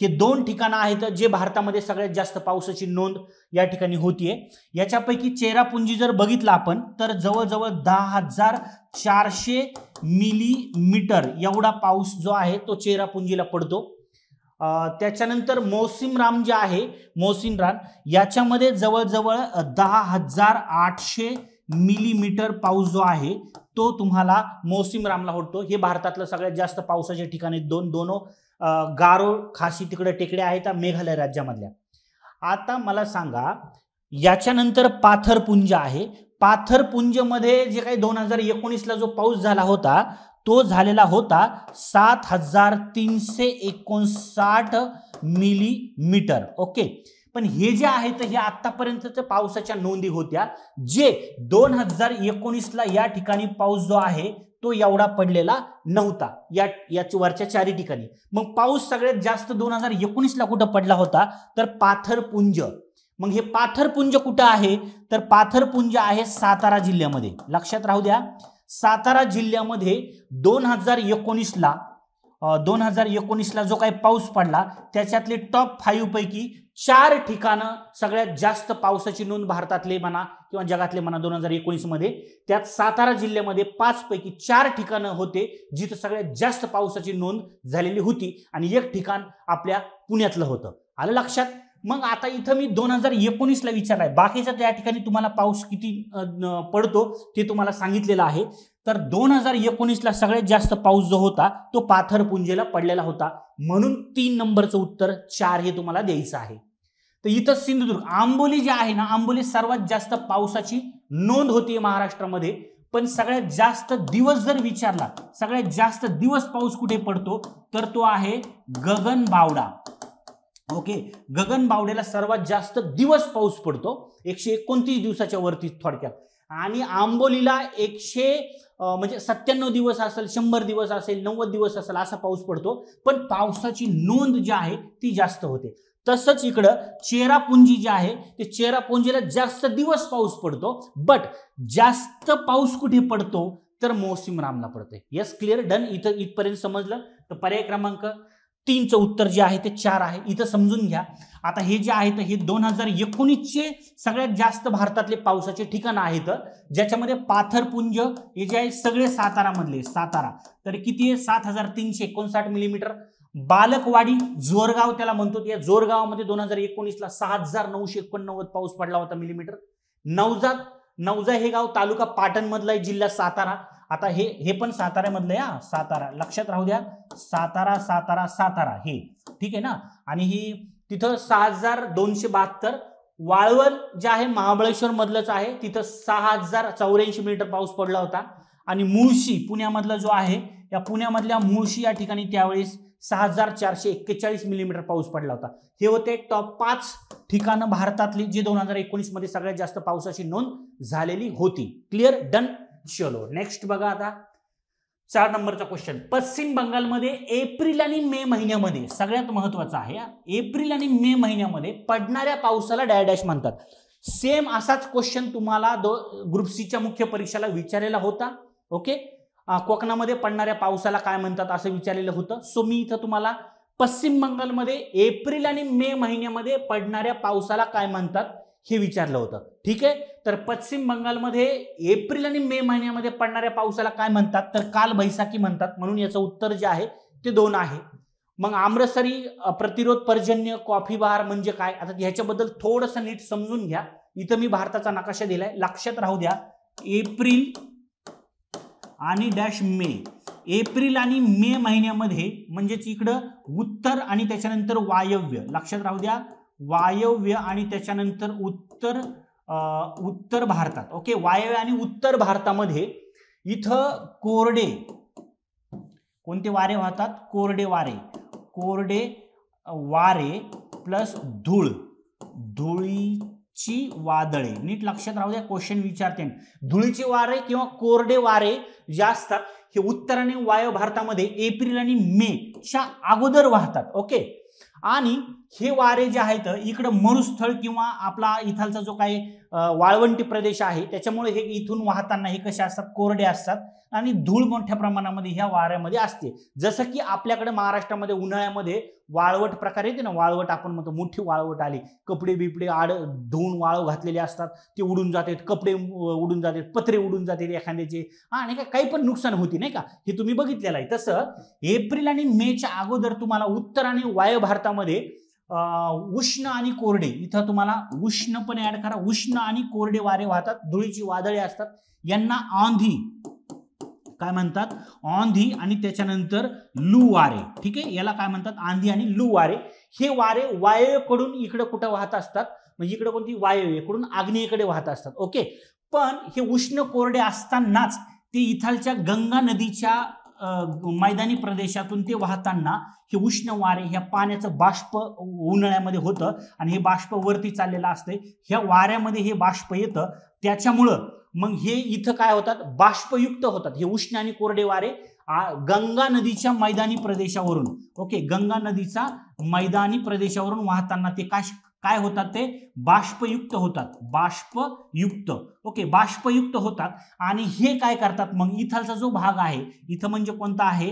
हे दोन ठिकाणं आहेत जे भारतामध्ये सगळ्यात जास्त पावसाची नोंद या ठिकाणी होतीये. याच्यापैकी चेरापुंजी जर बघितलं आपण तर जवळजवळ दहा हजार चारशे मिलीमीटर एवढा पाऊस जो आहे तो चेरापुंजीला पडतो. त्याच्यानंतर मौसिनराम जे आहे मौसिनराम याच्यामध्ये जवळजवळ दहा हजार आठशे मिलीमीटर पाऊस जो आहे तो तुम्हाला मौसिनरामला होतो. हे भारतातलं सगळ्यात जास्त पावसाच्या ठिकाणी दोन दोनो गारो खासी तिकडे टेकड्या आहेत मेघालय राज्यामधल्या. आता मला सांगा, याच्यानंतर पाथरपुंज आहे. पाथरपुंज मध्ये जे काही दोन हजार एकोणीसला जो पाऊस झाला होता तो झालेला होता सात हजार तीनशे एकोणसाठ मिलीमीटर. ओके, पण हे जे आहे तर हे आतापर्यंतच्या पावसाच्या नोंदी होत्या, जे दोन हजार एकोणीसला या ठिकाणी पाऊस जो आहे तो एवढा पडलेला नव्हता या याच वरच्या चारी ठिकाणी. मग पाऊस सगळ्यात जास्त दोन हजार एकोणीसला कुठं पडला होता तर पाथरपुंज. मग हे पाथरपुंज कुठं आहे तर पाथरपुंज आहे सातारा जिल्ह्यामध्ये. लक्षात राहू द्या, सातारा जिल्ह्यामध्ये दोन हजार एकोणीसला दोन हजार एकोणीसला जो काही पाऊस पडला त्याच्यातले टॉप फाईव्ह पैकी चार ठिकाणं सगळ्यात जास्त पावसाची नोंद भारतातले म्हणा किंवा जगातले म्हणा दोन हजार एकोणीस मध्ये, त्यात सातारा जिल्ह्यामध्ये पाच पैकी चार ठिकाणं होते जिथं सगळ्यात जास्त पावसाची नोंद झालेली होती आणि एक ठिकाण आपल्या पुण्यातलं होतं. आलं लक्षात. मग आता इथं मी दोन हजार एकोणीसला विचारलाय, बाकीच्या त्या ठिकाणी तुम्हाला पाऊस किती पडतो ते तुम्हाला सांगितलेलं आहे. तर दोन हजार एकोणीसला सगळ्यात जास्त पाऊस जो होता तो पाथरपुंजेला पडलेला होता, म्हणून तीन नंबरचं उत्तर चार हे तुम्हाला द्यायचं आहे. तर इथं सिंधुदुर्ग आंबोली जे आहे ना, आंबोली सर्वात जास्त पावसाची नोंद होती महाराष्ट्रामध्ये, पण सगळ्यात जास्त दिवस जर विचारला सगळ्यात जास्त दिवस पाऊस कुठे पडतो तर तो आहे गगनबावडा. ओके, गगनबावड्याला सर्वात जास्त दिवस पाऊस पडतो, एकशे एकोणतीस दिवसाच्या वरती थोडक्यात, आणि आंबोलीला एकशे म्हणजे सत्त्याण्णव दिवस असेल, शंभर दिवस असेल, नव्वद दिवस असेल असा पाऊस पडतो, पण पावसाची नोंद जी आहे ती जास्त होते. तसंच इकडं चेरापुंजी जे आहे ते चेरापुंजीला जास्त दिवस पाऊस पडतो, बट जास्त पाऊस कुठे पडतो तर मोसिमरामला पडतोय. Yes, clear, done. इथं इथपर्यंत समजलं. तर पर्याय क्रमांक तीनचं उत्तर जे आहे ते चार आहे. इथं समजून घ्या आता हे जे आहे तर हे दोन हजार एकोणीसचे सगळ्यात जास्त भारतातले पावसाचे ठिकाण आहेत, ज्याच्यामध्ये पाथरपुंज हे जे आहे सगळे सातारामधले. सातारा तर किती आहे, सात हजार तीनशे एकोणसाठ मिलीमीटर. बालकवाडी जोरगाव त्याला म्हणतो, या जोरगावामध्ये दोन हजार एकोणीसला सहा हजार नऊशे एकोणनव्वद पाऊस पडला होता मिलीमीटर. नवजात नवजा हे गाव तालुका पाटणमधला आहे, जिल्हा सातारा. आता हे हे पण साताऱ्यामधलं या सातारा लक्षात राहू द्या, सातारा सातारा सातारा हे ठीक आहे ना. आणि ही तिथं सहा हजार दोनशे बहात्तर. वाळवण जे आहे महाबळेश्वर मधलंच आहे, तिथं सहा हजार चौऱ्याऐंशी मिलीमीटर पाऊस पडला होता. आणि मुळशी पुण्यामधला जो आहे या पुण्यामधल्या मुळशी या ठिकाणी त्यावेळेस सहा हजार चारशे एक्केचाळीस मिलीमीटर पाऊस पडला होता. हे होते टॉप पाच ठिकाणं भारतातली जी दोन हजार एकोणीस मध्ये सगळ्यात जास्त पावसाची नोंद झालेली होती. Clear, done. चलो नेक्स्ट बघा आता चार नंबरचा क्वेश्चन. पश्चिम बंगालमध्ये एप्रिल आणि मे महिन्यामध्ये, सगळ्यात महत्वाचा आहे, एप्रिल आणि मे महिन्यामध्ये पडणाऱ्या पावसाला डॅश डॅश म्हणतात. सेम असाच क्वेश्चन तुम्हाला दो ग्रुप सीच्या मुख्य परीक्षेला विचारलेला होता. ओके, कोकणामध्ये पडणाऱ्या पावसाला काय म्हणतात असं विचारलेलं होतं. सो मी इथं तुम्हाला पश्चिम बंगालमध्ये एप्रिल आणि मे महिन्यामध्ये पडणाऱ्या पावसाला काय म्हणतात हे विचारलं होतं. ठीक आहे, तर पश्चिम बंगालमध्ये एप्रिल आणि मे महिन्यामध्ये पडणाऱ्या पावसाला काय म्हणतात तर काल बैसाखी म्हणतात, म्हणून याचं उत्तर जे आहे ते दोन आहे. मग आम्रसरी प्रतिरोध पर्जन्य कॉफी बहार म्हणजे काय, आता ह्याच्याबद्दल थोडंसं नीट समजून घ्या. इथं मी भारताचा नकाशा दिलाय, लक्षात राहू द्या. एप्रिल आणि डॅश मे, एप्रिल आणि मे महिन्यामध्ये म्हणजेच इकडं उत्तर आणि त्याच्यानंतर वायव्य, लक्षात राहू द्या, वायव्य आणि त्याच्यानंतर उत्तर उत्तर भारतात. ओके, वायव्य आणि उत्तर भारतामध्ये इथं कोरडे, कोणते वारे वाहतात, कोरडे वारे, कोरडे वारे प्लस धूळ, धुळीची वादळे. नीट लक्षात राहू द्या, क्वेश्चन विचारते. धुळीचे वारे किंवा कोरडे वारे जे असतात हे उत्तर आणि वायव्य भारतामध्ये एप्रिल आणि मे च्या अगोदर वाहतात. ओके, आणि हे वारे जे आहेत इकडं मरुस्थळ किंवा आपला इथालचा जो काही वाळवंटी प्रदेश आहे त्याच्यामुळे हे इथून वाहताना हे कसे असतात, कोरडे असतात आणि धूळ मोठ्या प्रमाणामध्ये ह्या वाऱ्यामध्ये असते. जसं की आपल्याकडे महाराष्ट्रामध्ये उन्हाळ्यामध्ये वाळवट प्रकार येते ना, वाळवट आपण म्हणतो, मोठी वाळवट आली, कपडे बिपडे आड धुवून वाळव घातलेले असतात ते उडून जातात, कपडे उडून जातात, पत्रे उडून जातात एखाद्याचे, हा नाही का, काही पण नुकसान होती नाही का, हे तुम्ही बघितलेलं आहे. तसं एप्रिल आणि मेच्या अगोदर तुम्हाला उत्तर आणि वायव्य भारतामध्ये उष्ण आणि कोरडे, इथं तुम्हाला उष्ण पण ऍड करा, उष्ण आणि कोरडे वारे वाहतात, धुळीची वादळे असतात, यांना आंधी काय म्हणतात, आंधी आणि त्याच्यानंतर लू वारे. ठीक आहे, याला काय म्हणतात, आंधी आणि लू वारे. हे वारे वायव्येकडून इकडे कुठे वाहत असतात, म्हणजे इकडे कोणती वायव्येकडून आग्नेयेकडे वाहत असतात. ओके, पण हे उष्ण कोरडे असतानाच ते इथालच्या गंगा नदीच्या मैदानी प्रदेशातून ते वाहताना हे उष्ण वारे ह्या पाण्याचं बाष्प उन्हाळ्यामध्ये होतं आणि हे बाष्प वरती चाललेलं असते. ह्या वाऱ्यामध्ये हे बाष्प येतं, त्याच्यामुळं मग हे इथं काय होतात, बाष्पयुक्त होतात. हे उष्ण आणि कोरडे वारे गंगा नदीच्या मैदानी प्रदेशावरून, ओके, गंगा नदीचा मैदानी प्रदेशावरून वाहताना ते काय काय होतात, ते बाष्पयुक्त होतात. बाष्पयुक्त, ओके, बाष्पयुक्त होतात. आणि हे काय करतात, मग इथालचा जो भाग आहे, इथं म्हणजे कोणता आहे,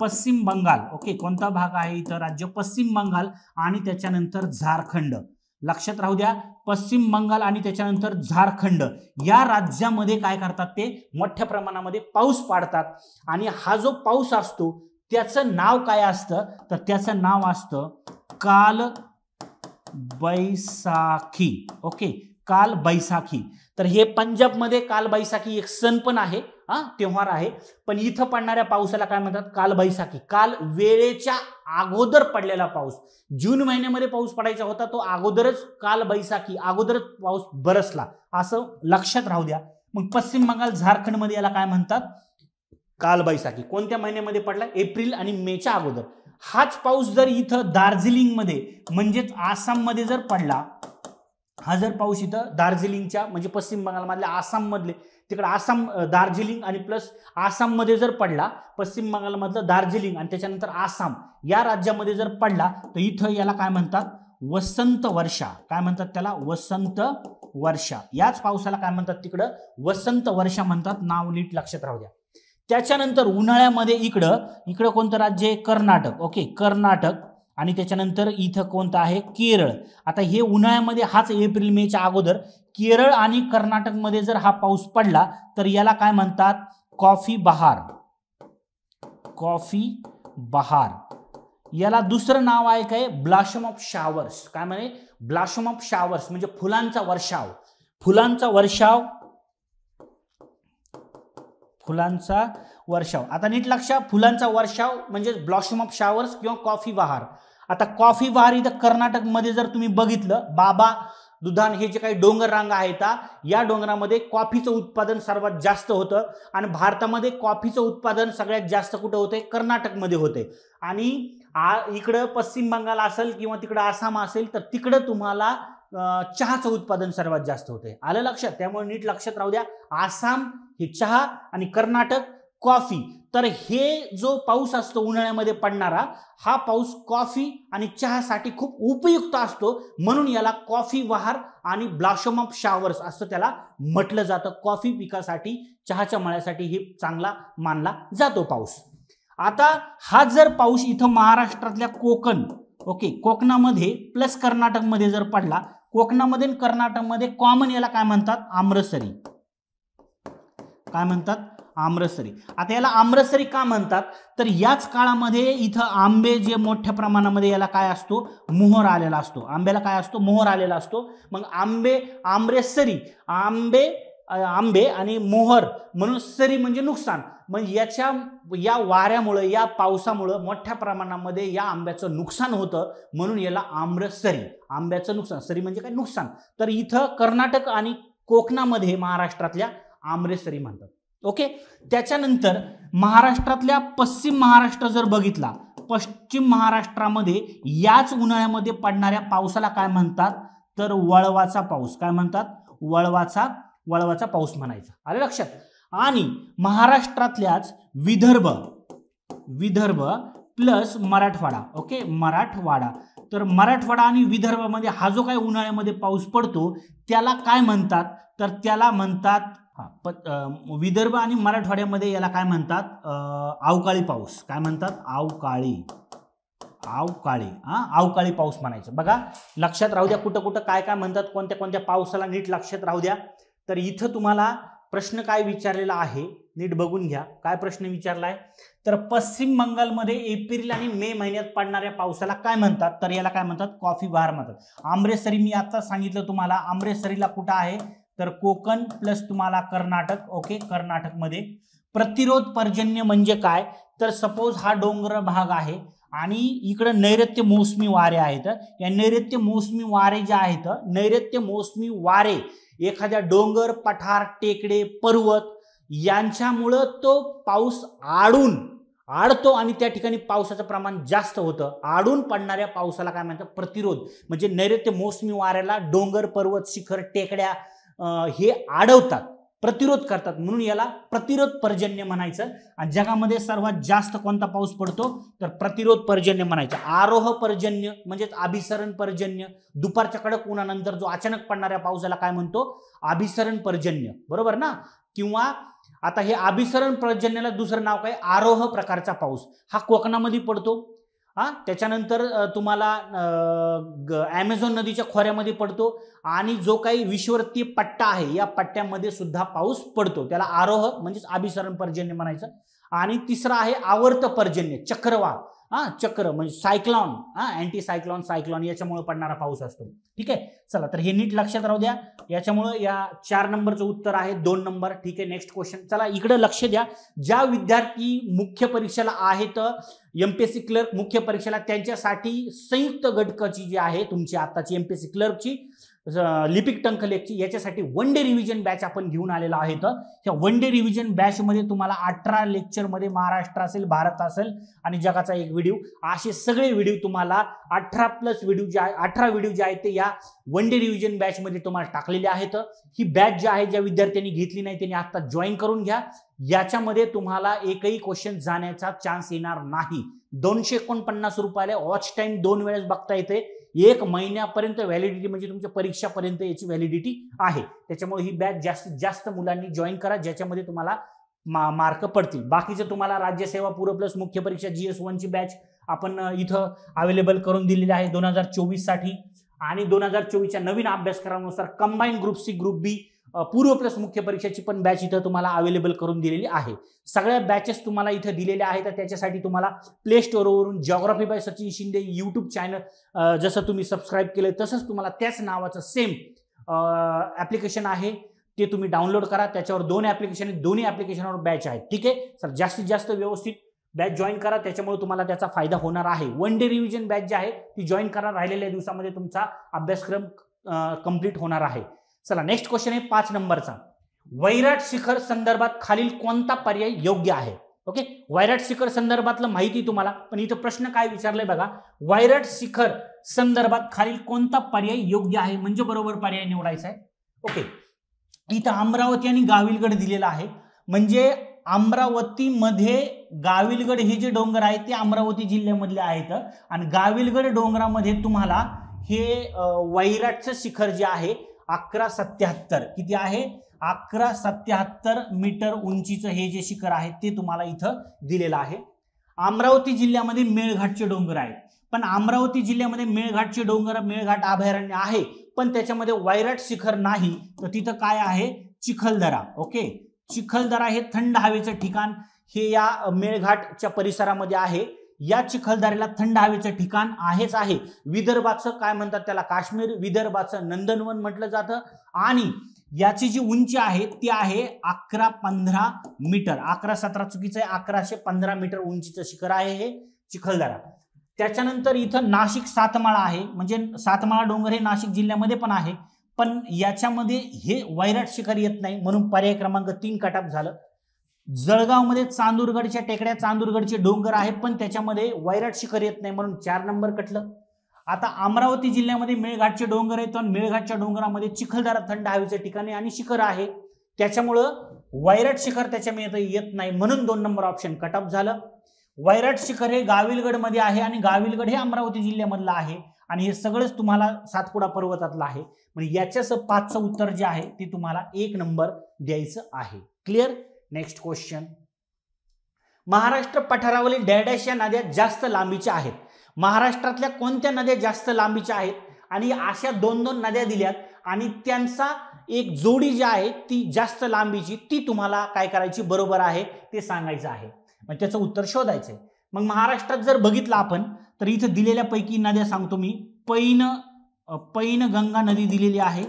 पश्चिम बंगाल. ओके, कोणता भाग आहे इथं, राज्य पश्चिम बंगाल आणि त्याच्यानंतर झारखंड. लक्षात राहू द्या, पश्चिम बंगाल आणि त्याच्यानंतर झारखंड या राज्यामध्ये काय करतात, ते मोठ्या प्रमाणामध्ये पाऊस पाडतात. आणि हा जो पाऊस असतो त्याचं नाव काय असतं, तर त्याचं नाव असतं काल बैसाखी. ओके, काल बैसाखी. तर हे पंजाबमध्ये काल बैसाखी एक सण पण आहे, हा त्योहार आहे. पण इथं पडणाऱ्या पावसाला काय म्हणतात, काल बैसाखी. काल वेळेच्या अगोदर पडलेला पाऊस, जून महिन्यामध्ये पाऊस पडायचा होता, तो अगोदरच काल बैसाखी अगोदरच पाऊस बरसला, असं लक्षात राहू द्या. मग पश्चिम बंगाल झारखंडमध्ये याला काय म्हणतात, काल बैसाखी. कोणत्या महिन्यामध्ये पडला, एप्रिल आणि मेच्या अगोदर. हाच पाऊस जर इथं दार्जिलिंगमध्ये म्हणजेच आसाममध्ये जर पडला, हा जर पाऊस इथं दार्जिलिंगच्या म्हणजे पश्चिम बंगालमधल्या आसाममधले तिकडे आसाम दार्जिलिंग आणि प्लस आसाममध्ये जर पडला, पश्चिम बंगालमधलं दार्जिलिंग आणि त्याच्यानंतर आसाम या राज्यामध्ये जर पडला, तर इथं याला काय म्हणतात, वसंत वर्षा. काय म्हणतात त्याला, वसंत वर्षा. याच पावसाला काय म्हणतात, तिकडं वसंत वर्षा म्हणतात. नाव नीट लक्षात राहू द्या. त्याच्यानंतर उन्हाळ्यामध्ये इकडं इकडं कोणतं राज्य आहे, कर्नाटक. ओके, कर्नाटक आणि त्याच्यानंतर इथं कोणतं आहे, केरळ. आता हे उन्हाळ्यामध्ये हाच एप्रिल मेच्या अगोदर केरळ आणि कर्नाटकमध्ये जर हा पाऊस पडला, तर याला काय म्हणतात, कॉफी बहार. कॉफी बहार. याला दुसरं नाव आहे काय, ब्लॉसम ऑफ शावर्स. काय म्हणे, ब्लॉसम ऑफ शावर्स म्हणजे फुलांचा वर्षाव. फुलांचा वर्षाव फुलांचा वर्षाव आता नीट लक्षात, फुलांचा वर्षाव म्हणजे ब्लॉसम ऑफ शावर्स किंवा कॉफी बहार. आता कॉफी बहार इथं कर्नाटकमध्ये जर तुम्ही बघितलं, बाबा दुधान हे जे काही डोंगर रांगा आहेत, या डोंगरामध्ये कॉफीचं उत्पादन सर्वात जास्त होतं. आणि भारतामध्ये कॉफीचं उत्पादन सगळ्यात जास्त कुठं होते, कर्नाटकमध्ये होते. आणि इकडं पश्चिम बंगाल असेल किंवा तिकडं आसाम असेल, तर तिकडं तुम्हाला चहाचं उत्पादन सर्वात जास्त होते. आलं लक्षात. त्यामुळे नीट लक्षात राहू द्या, आसाम हे चहा आणि कर्नाटक कॉफी. तर हे जो पाऊस असतो उन्हाळ्यामध्ये पडणारा, हा पाऊस कॉफी आणि चहासाठी खूप उपयुक्त असतो, म्हणून याला कॉफी बहार आणि ब्लॉसम ऑफ शावर्स असं त्याला म्हटलं जातं. कॉफी पिकासाठी, चहाच्या मळ्यासाठी हे चांगला मानला जातो पाऊस. आता हा जर पाऊस इथं महाराष्ट्रातल्या कोकण, ओके, कोकणामध्ये प्लस कर्नाटकमध्ये जर पडला, कोकणामध्ये कर्नाटकमध्ये कॉमन याला काय म्हणतात, आम्रसरी. काय म्हणतात, आम्रसरी. आता याला आम्रसरी का म्हणतात, तर याच काळामध्ये इथं आंबे जे मोठ्या प्रमाणामध्ये याला काय असतो, मोहर आलेला असतो. आंब्याला काय असतो, मोहर आलेला असतो. मग आंबे आम्रसरी, आंबे आंबे आणि मोहर म्हणून सरी म्हणजे नुकसान. म्हणजे याच्या या वाऱ्यामुळं, या पावसामुळं मोठ्या प्रमाणामध्ये या आंब्याचं नुकसान होतं, म्हणून याला आम्रसरी. आंब्याचं नुकसान, सरी म्हणजे काय, नुकसान. तर इथं कर्नाटक आणि कोकणामध्ये महाराष्ट्रातल्या आम्रसरी म्हणतात. ओके, त्याच्यानंतर महाराष्ट्रातल्या पश्चिम महाराष्ट्र जर बघितला, पश्चिम महाराष्ट्रामध्ये याच उन्हाळ्यामध्ये पडणाऱ्या पावसाला काय म्हणतात, तर वळवाचा पाऊस. काय म्हणतात, वळवाचा वळवाचा पाऊस म्हणायचा. आलं लक्षात. आणि महाराष्ट्रातल्याच विदर्भ विदर्भ प्लस मराठवाडा. ओके, मराठवाडा. तर मराठवाडा आणि विदर्भामध्ये हा जो काय उन्हाळ्यामध्ये पाऊस पडतो, त्याला काय म्हणतात, तर त्याला म्हणतात, विदर्भ आणि मराठवाड्यामध्ये याला काय म्हणतात, अवकाळी पाऊस. काय म्हणतात, अवकाळी अवकाळी हा अवकाळी पाऊस म्हणायचं. बघा, लक्षात राहू द्या कुठं कुठं काय काय म्हणतात, कोणत्या कोणत्या पावसाला, नीट लक्षात राहू द्या. तर इथं तुम्हाला प्रश्न काय विचारलेला आहे, नीट बघून घ्या. काय प्रश्न विचारला आहे, तर पश्चिम बंगालमध्ये एप्रिल आणि मे महिन्यात पडणाऱ्या पावसाला काय म्हणतात, तर याला काय म्हणतात, कॉफी बहार म्हणतात. आम्रसरी मी आता सांगितलं तुम्हाला, आम्रसरीला कुठं आहे, तर कोकण प्लस तुम्हाला कर्नाटक. ओके, कर्नाटकमध्ये. प्रतिरोध पर्जन्य म्हणजे काय, तर सपोज हा डोंगर भाग आहे आणि इकडे नैऋत्य मौसमी वारे आहेत। या नैऋत्य मौसमी वारे जे आहेत, नैऋत्य मौसमी वारे एखाद्या डोंगर पठार टेकडे पर्वत यांच्यामुळे तो पाऊस आडून आडतो आणि त्या ठिकाणी पावसाचं प्रमाण जास्त होतं। आडून पडणाऱ्या पावसाला काय म्हणतात? प्रतिरोध। म्हणजे नैऋत्य मौसमी वाऱ्याला डोंगर पर्वत शिखर टेकड्या हे आडवतात, प्रतिरोध करतात, म्हणून याला प्रतिरोध पर्जन्य म्हणायचं। आणि जगामध्ये सर्वात जास्त कोणता पाऊस पडतो? तर प्रतिरोध पर्जन्य म्हणायचं। आरोह पर्जन्य म्हणजे अभिसरण पर्जन्य, दुपारच्या कडक उन्हानंतर जो अचानक पडणाऱ्या पावसाला काय म्हणतो? अभिसरण पर्जन्य, बरोबर ना। किंवा आता हे अभिसरण पर्जन्याला दुसरं नाव काय? आरोह प्रकारचा पाऊस, हा कोकणामध्ये पडतो। हाँ, त्याच्यानंतर तुम्हाला ॲमेझॉन नदीच्या खोऱ्यामध्ये पडतो आणि जो काही विषुवर्तीय पट्टा आहे या पट्ट्यामध्ये सुद्धा पाऊस पडतो, त्याला आरोह म्हणजे अभिसरण पर्जन्य म्हणायचं। आणि तिसरा आहे आवर्त पर्जन्य, चक्रवाळ, हाँ चक्र म्हणजे सायक्लॉन, हाँ अँटी सायक्लॉन सायक्लॉन याच्यामुळे पडणारा पाऊस असतो। ठीक आहे, चला तर हे नीट लक्षात राहू द्या। याच्यामुळे या चार नंबरचं उत्तर आहे दोन नंबर। ठीक आहे, नेक्स्ट क्वेश्चन, चला इकडे लक्ष द्या। ज्या विद्यार्थी मुख्य परीक्षेला आहेत, एमपीएससी क्लर्क मुख्य परीक्षेला, त्यांच्यासाठी संयुक्त गटकाची जी आहे तुमची आताची एमपीएससी क्लर्कची लिपिक टंकलेखची, याच्यासाठी वन डे रिव्हिजन बॅच आपण घेऊन आलेला आहे। तर ह्या वन डे रिव्हिजन बॅच मध्ये तुम्हाला अठरा लेक्चरमध्ये महाराष्ट्र असेल, भारत असेल आणि जगाचा एक व्हिडिओ, असे सगळे व्हिडिओ तुम्हाला अठरा प्लस व्हिडिओ जे अठरा व्हिडिओ जे आहेत ते या वन डे रिव्हिजन बॅच मध्ये तुम्हाला टाकलेले आहेत। ही बॅच जी आहे, ज्या विद्यार्थ्यांनी घेतली नाही त्यांनी आता जॉईन करून घ्या। याच्यामध्ये तुम्हाला एकही क्वेश्चन जाण्याचा चान्स येणार नाही। दोनशे एकोणपन्नास रुपयाला वॉच टाइम दोन वेळेस बघता येते, एक महिन्यापर्यंत व्हॅलिडिटी म्हणजे तुमच्या परीक्षापर्यंत याची व्हॅलिडिटी आहे। त्याच्यामुळे ही बॅच जास्तीत जास्त मुलांनी जॉईन करा, ज्याच्यामध्ये तुम्हाला मा मार्क पडतील। बाकीचं तुम्हाला राज्यसेवा पूर्व प्लस मुख्य परीक्षा जी एस वनची बॅच आपण इथं अवेलेबल करून दिलेली आहे दोन हजार चोवीससाठी, आणि दोन हजार चोवीसच्या नवीन अभ्यासक्रमानुसार combine group C group B पूर्व प्लस मुख्य परीक्षेची पण बॅच इथं तुम्हाला अवेलेबल करून दिलेली आहे। सगळ्या बॅचेस तुम्हाला इथं दिलेल्या आहेत। त्याच्यासाठी तुम्हाला प्ले स्टोरवरून geography by Sachin Shinde YouTube channel जसं तुम्ही सबस्क्राईब केलं तसंच तुम्हाला त्याच नावाचं सेम ॲप्लिकेशन आहे, ते तुम्ही डाउनलोड करा। त्याच्यावर दोन ॲप्लिकेशन दोन्ही ॲप्लिकेशनवर बॅच आहेत। ठीक आहे सर, जास्तीत जास्त व्यवस्थित बॅच जॉईन करा, त्याच्यामुळे तुम्हाला त्याचा फायदा होणार आहे। वन डे रिव्हिजन बॅच जी आहे ती जॉईन करा, राहिलेल्या दिवसामध्ये तुमचा अभ्यासक्रम कंप्लीट होणार आहे। चला नेक्स्ट क्वेश्चन आहे पाच नंबरचा, वैराट शिखर संदर्भात खालील कोणता पर्याय योग्य आहे? ओके, वैराट शिखर संदर्भातलं माहिती तुम्हाला, पण इथं प्रश्न काय विचारलाय बघा, वैराट शिखर संदर्भात खालील कोणता पर्याय योग्य आहे, म्हणजे बरोबर पर्याय निवडायचा आहे। ओके, इथं अमरावती आणि गाविलगड दिलेला आहे, म्हणजे अमरावतीमध्ये गाविलगड हे जे डोंगर आहे ते अमरावती जिल्ह्यामधले आहेत, आणि गाविलगड डोंगरामध्ये तुम्हाला हे वैराटचं शिखर जे आहे अकरा सत्याहत्तर किती आहे, अकरा सत्याहत्तर मीटर उंचीचं हे जे शिखर आहे ते तुम्हाला इथं दिलेलं आहे। अमरावती जिल्ह्यामध्ये मेळघाटचे डोंगर आहेत, पण अमरावती जिल्ह्यामध्ये मेळघाटचे डोंगर मेळघाट अभयारण्य आहे, पण त्याच्यामध्ये वैराट शिखर नाही, तर तिथं काय आहे चिखलदरा। ओके, चिखलदरा हे थंड हवेचं ठिकाण हे या मेळघाटच्या परिसरामध्ये आहे। या चिखलदऱ्याला थंड हवेचं ठिकाण आहेच आहे। विदर्भाचं काय म्हणतात त्याला, काश्मीर, विदर्भाचं नंदनवन म्हटलं जातं, आणि याची जी उंची आहे ती आहे अकरा पंधरा मीटर, अकरा सतरा चुकीचं आहे, अकराशे पंधरा मीटर उंचीचं शिखर आहे हे चिखलदरा। त्याच्यानंतर इथं नाशिक सातमाळा आहे, म्हणजे सातमाळा डोंगर हे नाशिक जिल्ह्यामध्ये पण आहे, पण याच्यामध्ये हे वैराट शिखर येत नाही, म्हणून पर्याय क्रमांक तीन कट ऑफ झालं। जळगावमध्ये चांदूरगडच्या टेकड्या चांदूरगडचे डोंगर आहे, पण त्याच्यामध्ये वैराट शिखर येत नाही, म्हणून चार नंबर कटलं। आता अमरावती जिल्ह्यामध्ये मेळघाटचे डोंगर आहेत, पण मेळघाटच्या डोंगरामध्ये चिखलदरा थंड हवेचे ठिकाणी आणि शिखर आहे, त्याच्यामुळं वैराट शिखर त्याच्यामध्ये येत नाही, म्हणून दोन नंबर ऑप्शन कट ऑफ झालं। वैराट शिखर हे गाविलगडमध्ये आहे, आणि गाविलगड हे अमरावती जिल्ह्यामधलं आहे, आणि हे सगळंच तुम्हाला सातपुडा पर्वतातलं आहे, म्हणजे याच्याच पाचचं उत्तर जे आहे ते तुम्हाला एक नंबर द्यायचं आहे। क्लिअर, नेक्स्ट क्वेश्चन, महाराष्ट्र पठारावरील डॅश या नद्या जास्त लांबीच्या आहेत, महाराष्ट्रातल्या कोणत्या नद्या जास्त लांबीच्या आहेत? आणि अशा दोन दोन नद्या दिल्यात आणि त्यांचा एक जोडी जी आहे ती जास्त लांबीची, ती तुम्हाला काय करायची बरोबर आहे ते सांगायचं आहे, म्हणजे त्याचं उत्तर शोधायचं आहे। मग महाराष्ट्रात जर बघितलं आपण तर इथं दिलेल्यापैकी नद्या सांगतो मी, पैन पैनगंगा नदी दिलेली आहे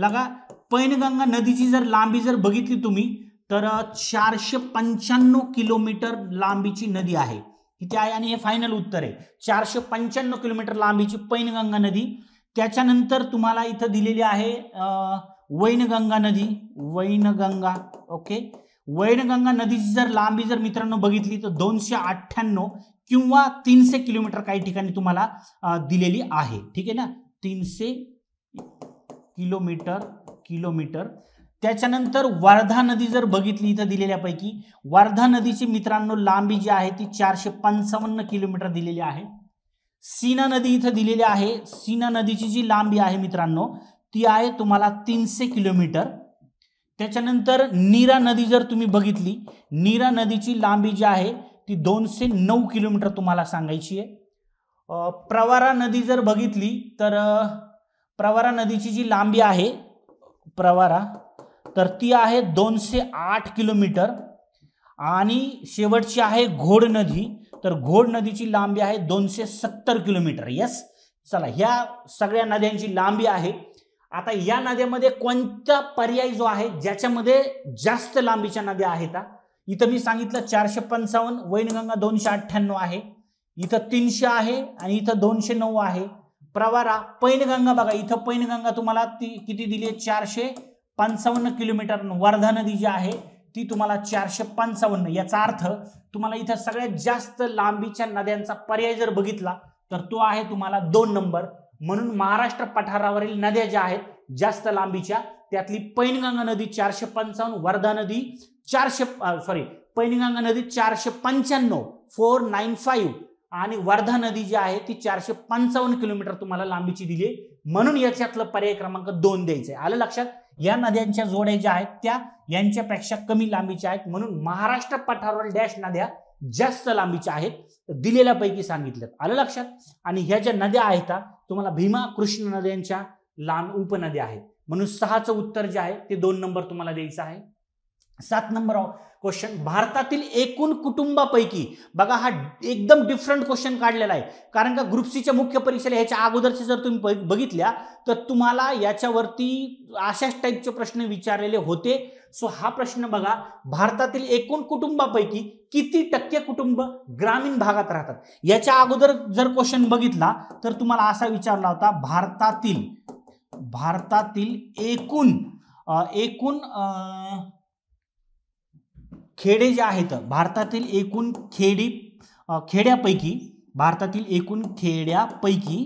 लगा। पैनगंगा नदीची जर लांबी जर बघितली तुम्ही तर चारशे पंच्याण्णव किलोमीटर लांबीची नदी आहे, इथे आहे आणि हे फायनल उत्तर आहे। चारशे पंच्याण्णव किलोमीटर लांबीची पैनगंगा नदी। त्याच्यानंतर तुम्हाला इथं दिलेली आहे वैनगंगा नदी। वैनगंगा ओके वैनगंगा नदीची जर लांबी जर मित्रांनो बघितली तर दोनशे अठ्ठ्याण्णव किंवा तीनशे किलोमीटर काही ठिकाणी तुम्हाला दिलेली आहे। ठीक आहे ना, तीनशे किलोमीटर किलोमीटर त्याच्यानंतर वर्धा नदी जर बघितली इथं दिलेल्यापैकी वर्धा नदीची मित्रांनो लांबी जी आहे ती चारशे पंचावन्न किलोमीटर दिलेली आहे। सीना नदी इथं दिलेली आहे। सीना नदीची जी लांबी आहे मित्रांनो ती आहे तुम्हाला तीनशे किलोमीटर। त्याच्यानंतर नीरा नदी जर तुम्ही बघितली नीरा नदीची लांबी जी आहे ती दोनशे नऊ किलोमीटर तुम्हाला सांगायची आहे। प्रवरा नदी जर बघितली तर प्रवरा नदीची जी लांबी आहे प्रवरा तर ती आहे दोनशे आठ किलोमीटर। आणि शेवटची आहे घोड नदी, तर घोड नदीची लांबी आहे दोनशे सत्तर किलोमीटर। यस, चला ह्या सगळ्या नद्यांची लांबी आहे। आता या नद्यामध्ये कोणता पर्याय जो आहे ज्याच्यामध्ये जास्त लांबीच्या नद्या आहेत? इथं मी सांगितलं चारशे पंचावन्न, वैनगंगा दोनशे अठ्ठ्याण्णव आहे, इथं तीनशे आहे आणि इथं दोनशे नऊ आहे। प्रवरा, पैनगंगा बघा इथं पैनगंगा तुम्हाला ती किती दिली आहे चारशे पंचावन्न किलोमीटर। वर्धा नदी जी आहे ती तुम्हाला चारशे पंचावन्न। याचा अर्थ तुम्हाला इथं सगळ्यात जास्त लांबीच्या नद्यांचा पर्याय जर बघितला तर तो आहे तुम्हाला दोन नंबर। म्हणून महाराष्ट्र पठारावरील नद्या ज्या आहेत जास्त लांबीच्या त्यातली पैनगंगा नदी चारशे पंचावन्न, वर्धा नदी चारशे सॉरी पैनगंगा नदी चारशे पंच्याण्णव फोर नाईन फाईव्ह आणि वर्धा नदी जी आहे ती चारशे पंचावन्न किलोमीटर तुम्हाला लांबीची दिली आहे। म्हणून याच्यातला पर्याय क्रमांक दोन द्यायचा आहे। आलं लक्षात? या नद्यांच्या जोड्या ज्या आहेत त्या यांच्यापेक्षा कमी लांबीच्या आहेत म्हणून महाराष्ट्र पठारावरील डॅश नद्या जास्त लांबीच्या आहेत दिलेल्यापैकी सांगितल्यात। आलं लक्षात? आणि ह्या ज्या नद्या आहेत तुम्हाला भीमा कृष्ण नद्यांच्या लांब उपनद्या आहेत म्हणून सहाचं उत्तर जे आहे ते दोन नंबर तुम्हाला द्यायचं आहे। सात नंबर क्वेश्चन, भारतातील एकूण कुटुंबापैकी बघा हा एकदम डिफरंट क्वेश्चन काढलेला आहे कारण का ग्रुप सीच्या मुख्य परीक्षेला ह्याच्या अगोदरचे जर तुम्ही बघितल्या तर तुम्हाला याच्यावरती अशाच टाईपचे प्रश्न विचारलेले होते। सो हा प्रश्न बघा, भारतातील एकूण कुटुंबापैकी किती टक्के कुटुंब ग्रामीण भागात राहतात? याच्या अगोदर जर क्वेश्चन बघितला तर तुम्हाला असा विचारला होता भारतातील भारतातील एकूण एकूण खेडे जे आहेत भारतातील एकूण खेडी खेड्यापैकी भारतातील एकूण खेड्यापैकी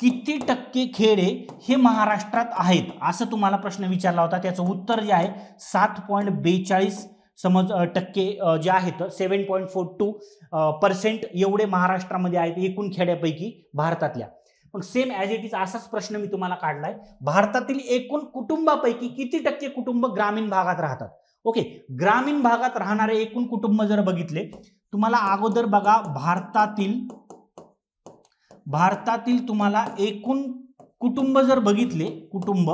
किती टक्के खेडे हे महाराष्ट्रात आहेत असं तुम्हाला प्रश्न विचारला होता। त्याचं उत्तर जे आहे सात पॉईंट बेचाळीस समज टक्के जे आहेत seven point four two percent एवढे महाराष्ट्रामध्ये आहेत एकूण खेड्यापैकी भारतातल्या। मग सेम ॲज इट इज असाच प्रश्न मी तुम्हाला काढलाय, भारतातील एकूण कुटुंबापैकी किती टक्के कुटुंब ग्रामीण भागात राहतात? ओके, ग्रामीण भागात राहणारे एकूण कुटुंब जर बघितले तुम्हाला अगोदर बघा भारतातील भारतातील तुम्हाला एकूण कुटुंब जर बघितले कुटुंब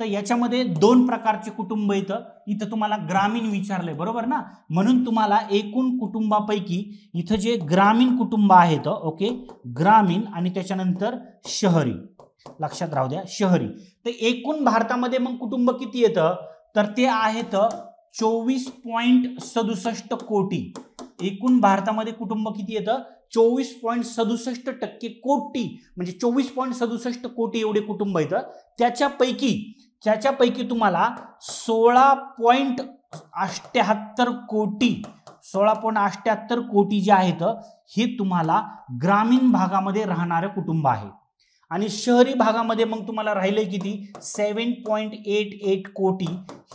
तर याच्यामध्ये दोन प्रकारचे कुटुंब इथं इथं तुम्हाला ग्रामीण विचारले बरोबर ना, म्हणून तुम्हाला एकूण कुटुंबापैकी इथं जे ग्रामीण कुटुंब आहेत ओके ग्रामीण आणि त्याच्यानंतर शहरी लक्षात राहू द्या शहरी, तर एकूण भारतामध्ये मग कुटुंब किती येतं तर ते आहेत चोवीस पॉईंट सदुसष्ट कोटी। एकूण भारतामध्ये कुटुंब किती येतं चोवीस पॉईंट सदुसष्ट टक्के कोटी म्हणजे चोवीस पॉईंट सदुसष्ट कोटी एवढे कुटुंब येतं। त्याच्यापैकी त्याच्यापैकी तुम्हाला सोळा पॉईंट अठ्ठ्याहत्तर कोटी सोळा पॉईंट अठ्ठ्याहत्तर कोटी जे आहेत हे तुम्हाला ग्रामीण भागामध्ये राहणारे कुटुंब आहे आणि शहरी भागामध्ये मग तुम्हाला राहिले किती सेवन पॉईंट एट एट कोटी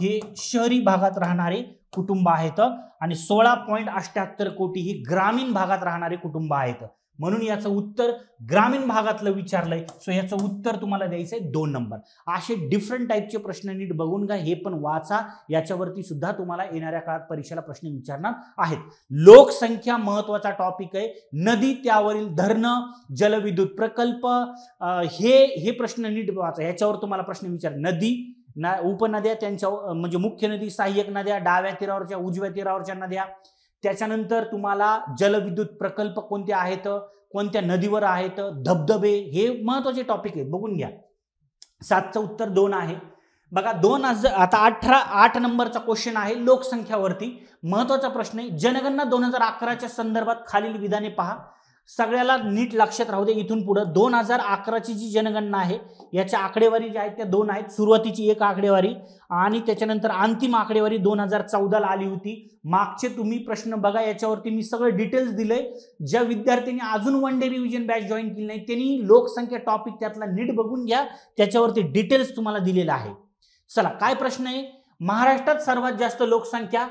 हे शहरी भागात राहणारे कुटुंब आहेत आणि सोळा पॉईंट अठ्ठ्याहत्तर कोटी ही ग्रामीण भागात राहणारे कुटुंब आहेत म्हणून याचं उत्तर ग्रामीण भागातलं विचारलंय। सो याचं उत्तर तुम्हाला द्यायचं आहे दोन नंबर। असे डिफरंट टाईपचे प्रश्न नीट बघून घ्या, हे पण वाचा, याच्यावरती सुद्धा तुम्हाला येणाऱ्या काळात परीक्षेला प्रश्न विचारणार आहेत। लोकसंख्या महत्वाचा टॉपिक आहे, नदी त्यावरील धरणं जलविद्युत प्रकल्प हे हे प्रश्न नीट वाचा, याच्यावर तुम्हाला प्रश्न विचार। नदी ना उपनद्या त्यांच्या म्हणजे मुख्य नदी सहाय्यक नद्या डाव्या तीरावरच्या उजव्या तीरावरच्या नद्या, त्याच्यानंतर तुम्हाला जलविद्युत प्रकल्प कोणते आहेत कोणत्या नदीवर आहेत धबधबे हे महत्वाचे टॉपिक आहेत बघून घ्या। सातचं उत्तर दोन आहे। बघा दोन हजार आता अठरा आठ नंबरचा क्वेश्चन आहे लोकसंख्यावरती महत्वाचा प्रश्न आहे। जनगणना दोन हजार अकराच्या संदर्भात खालील विधाने पहा। सगळ्याला नीट लक्षात राहू दे। इथून पुढे दोन हजार अकराची जी जनगणना आहे याच्या आकडेवारी ज्या आहेत त्या दोन आहेत। सुरुवातीची एक आकडेवारी आणि त्याच्यानंतर अंतिम आकडेवारी दोन हजार चौदाला आली होती। मागचे तुम्ही प्रश्न बघा, याच्यावरती मी सगळे डिटेल्स दिले। ज्या विद्यार्थ्यांनी अजून one day revision batch join केली नाही त्यांनी लोकसंख्या टॉपिक त्यातला नीट बघून घ्या, त्याच्यावरती डिटेल्स तुम्हाला दिलेला आहे। चला काय प्रश्न आहे, महाराष्ट्रात सर्वात जास्त लोकसंख्या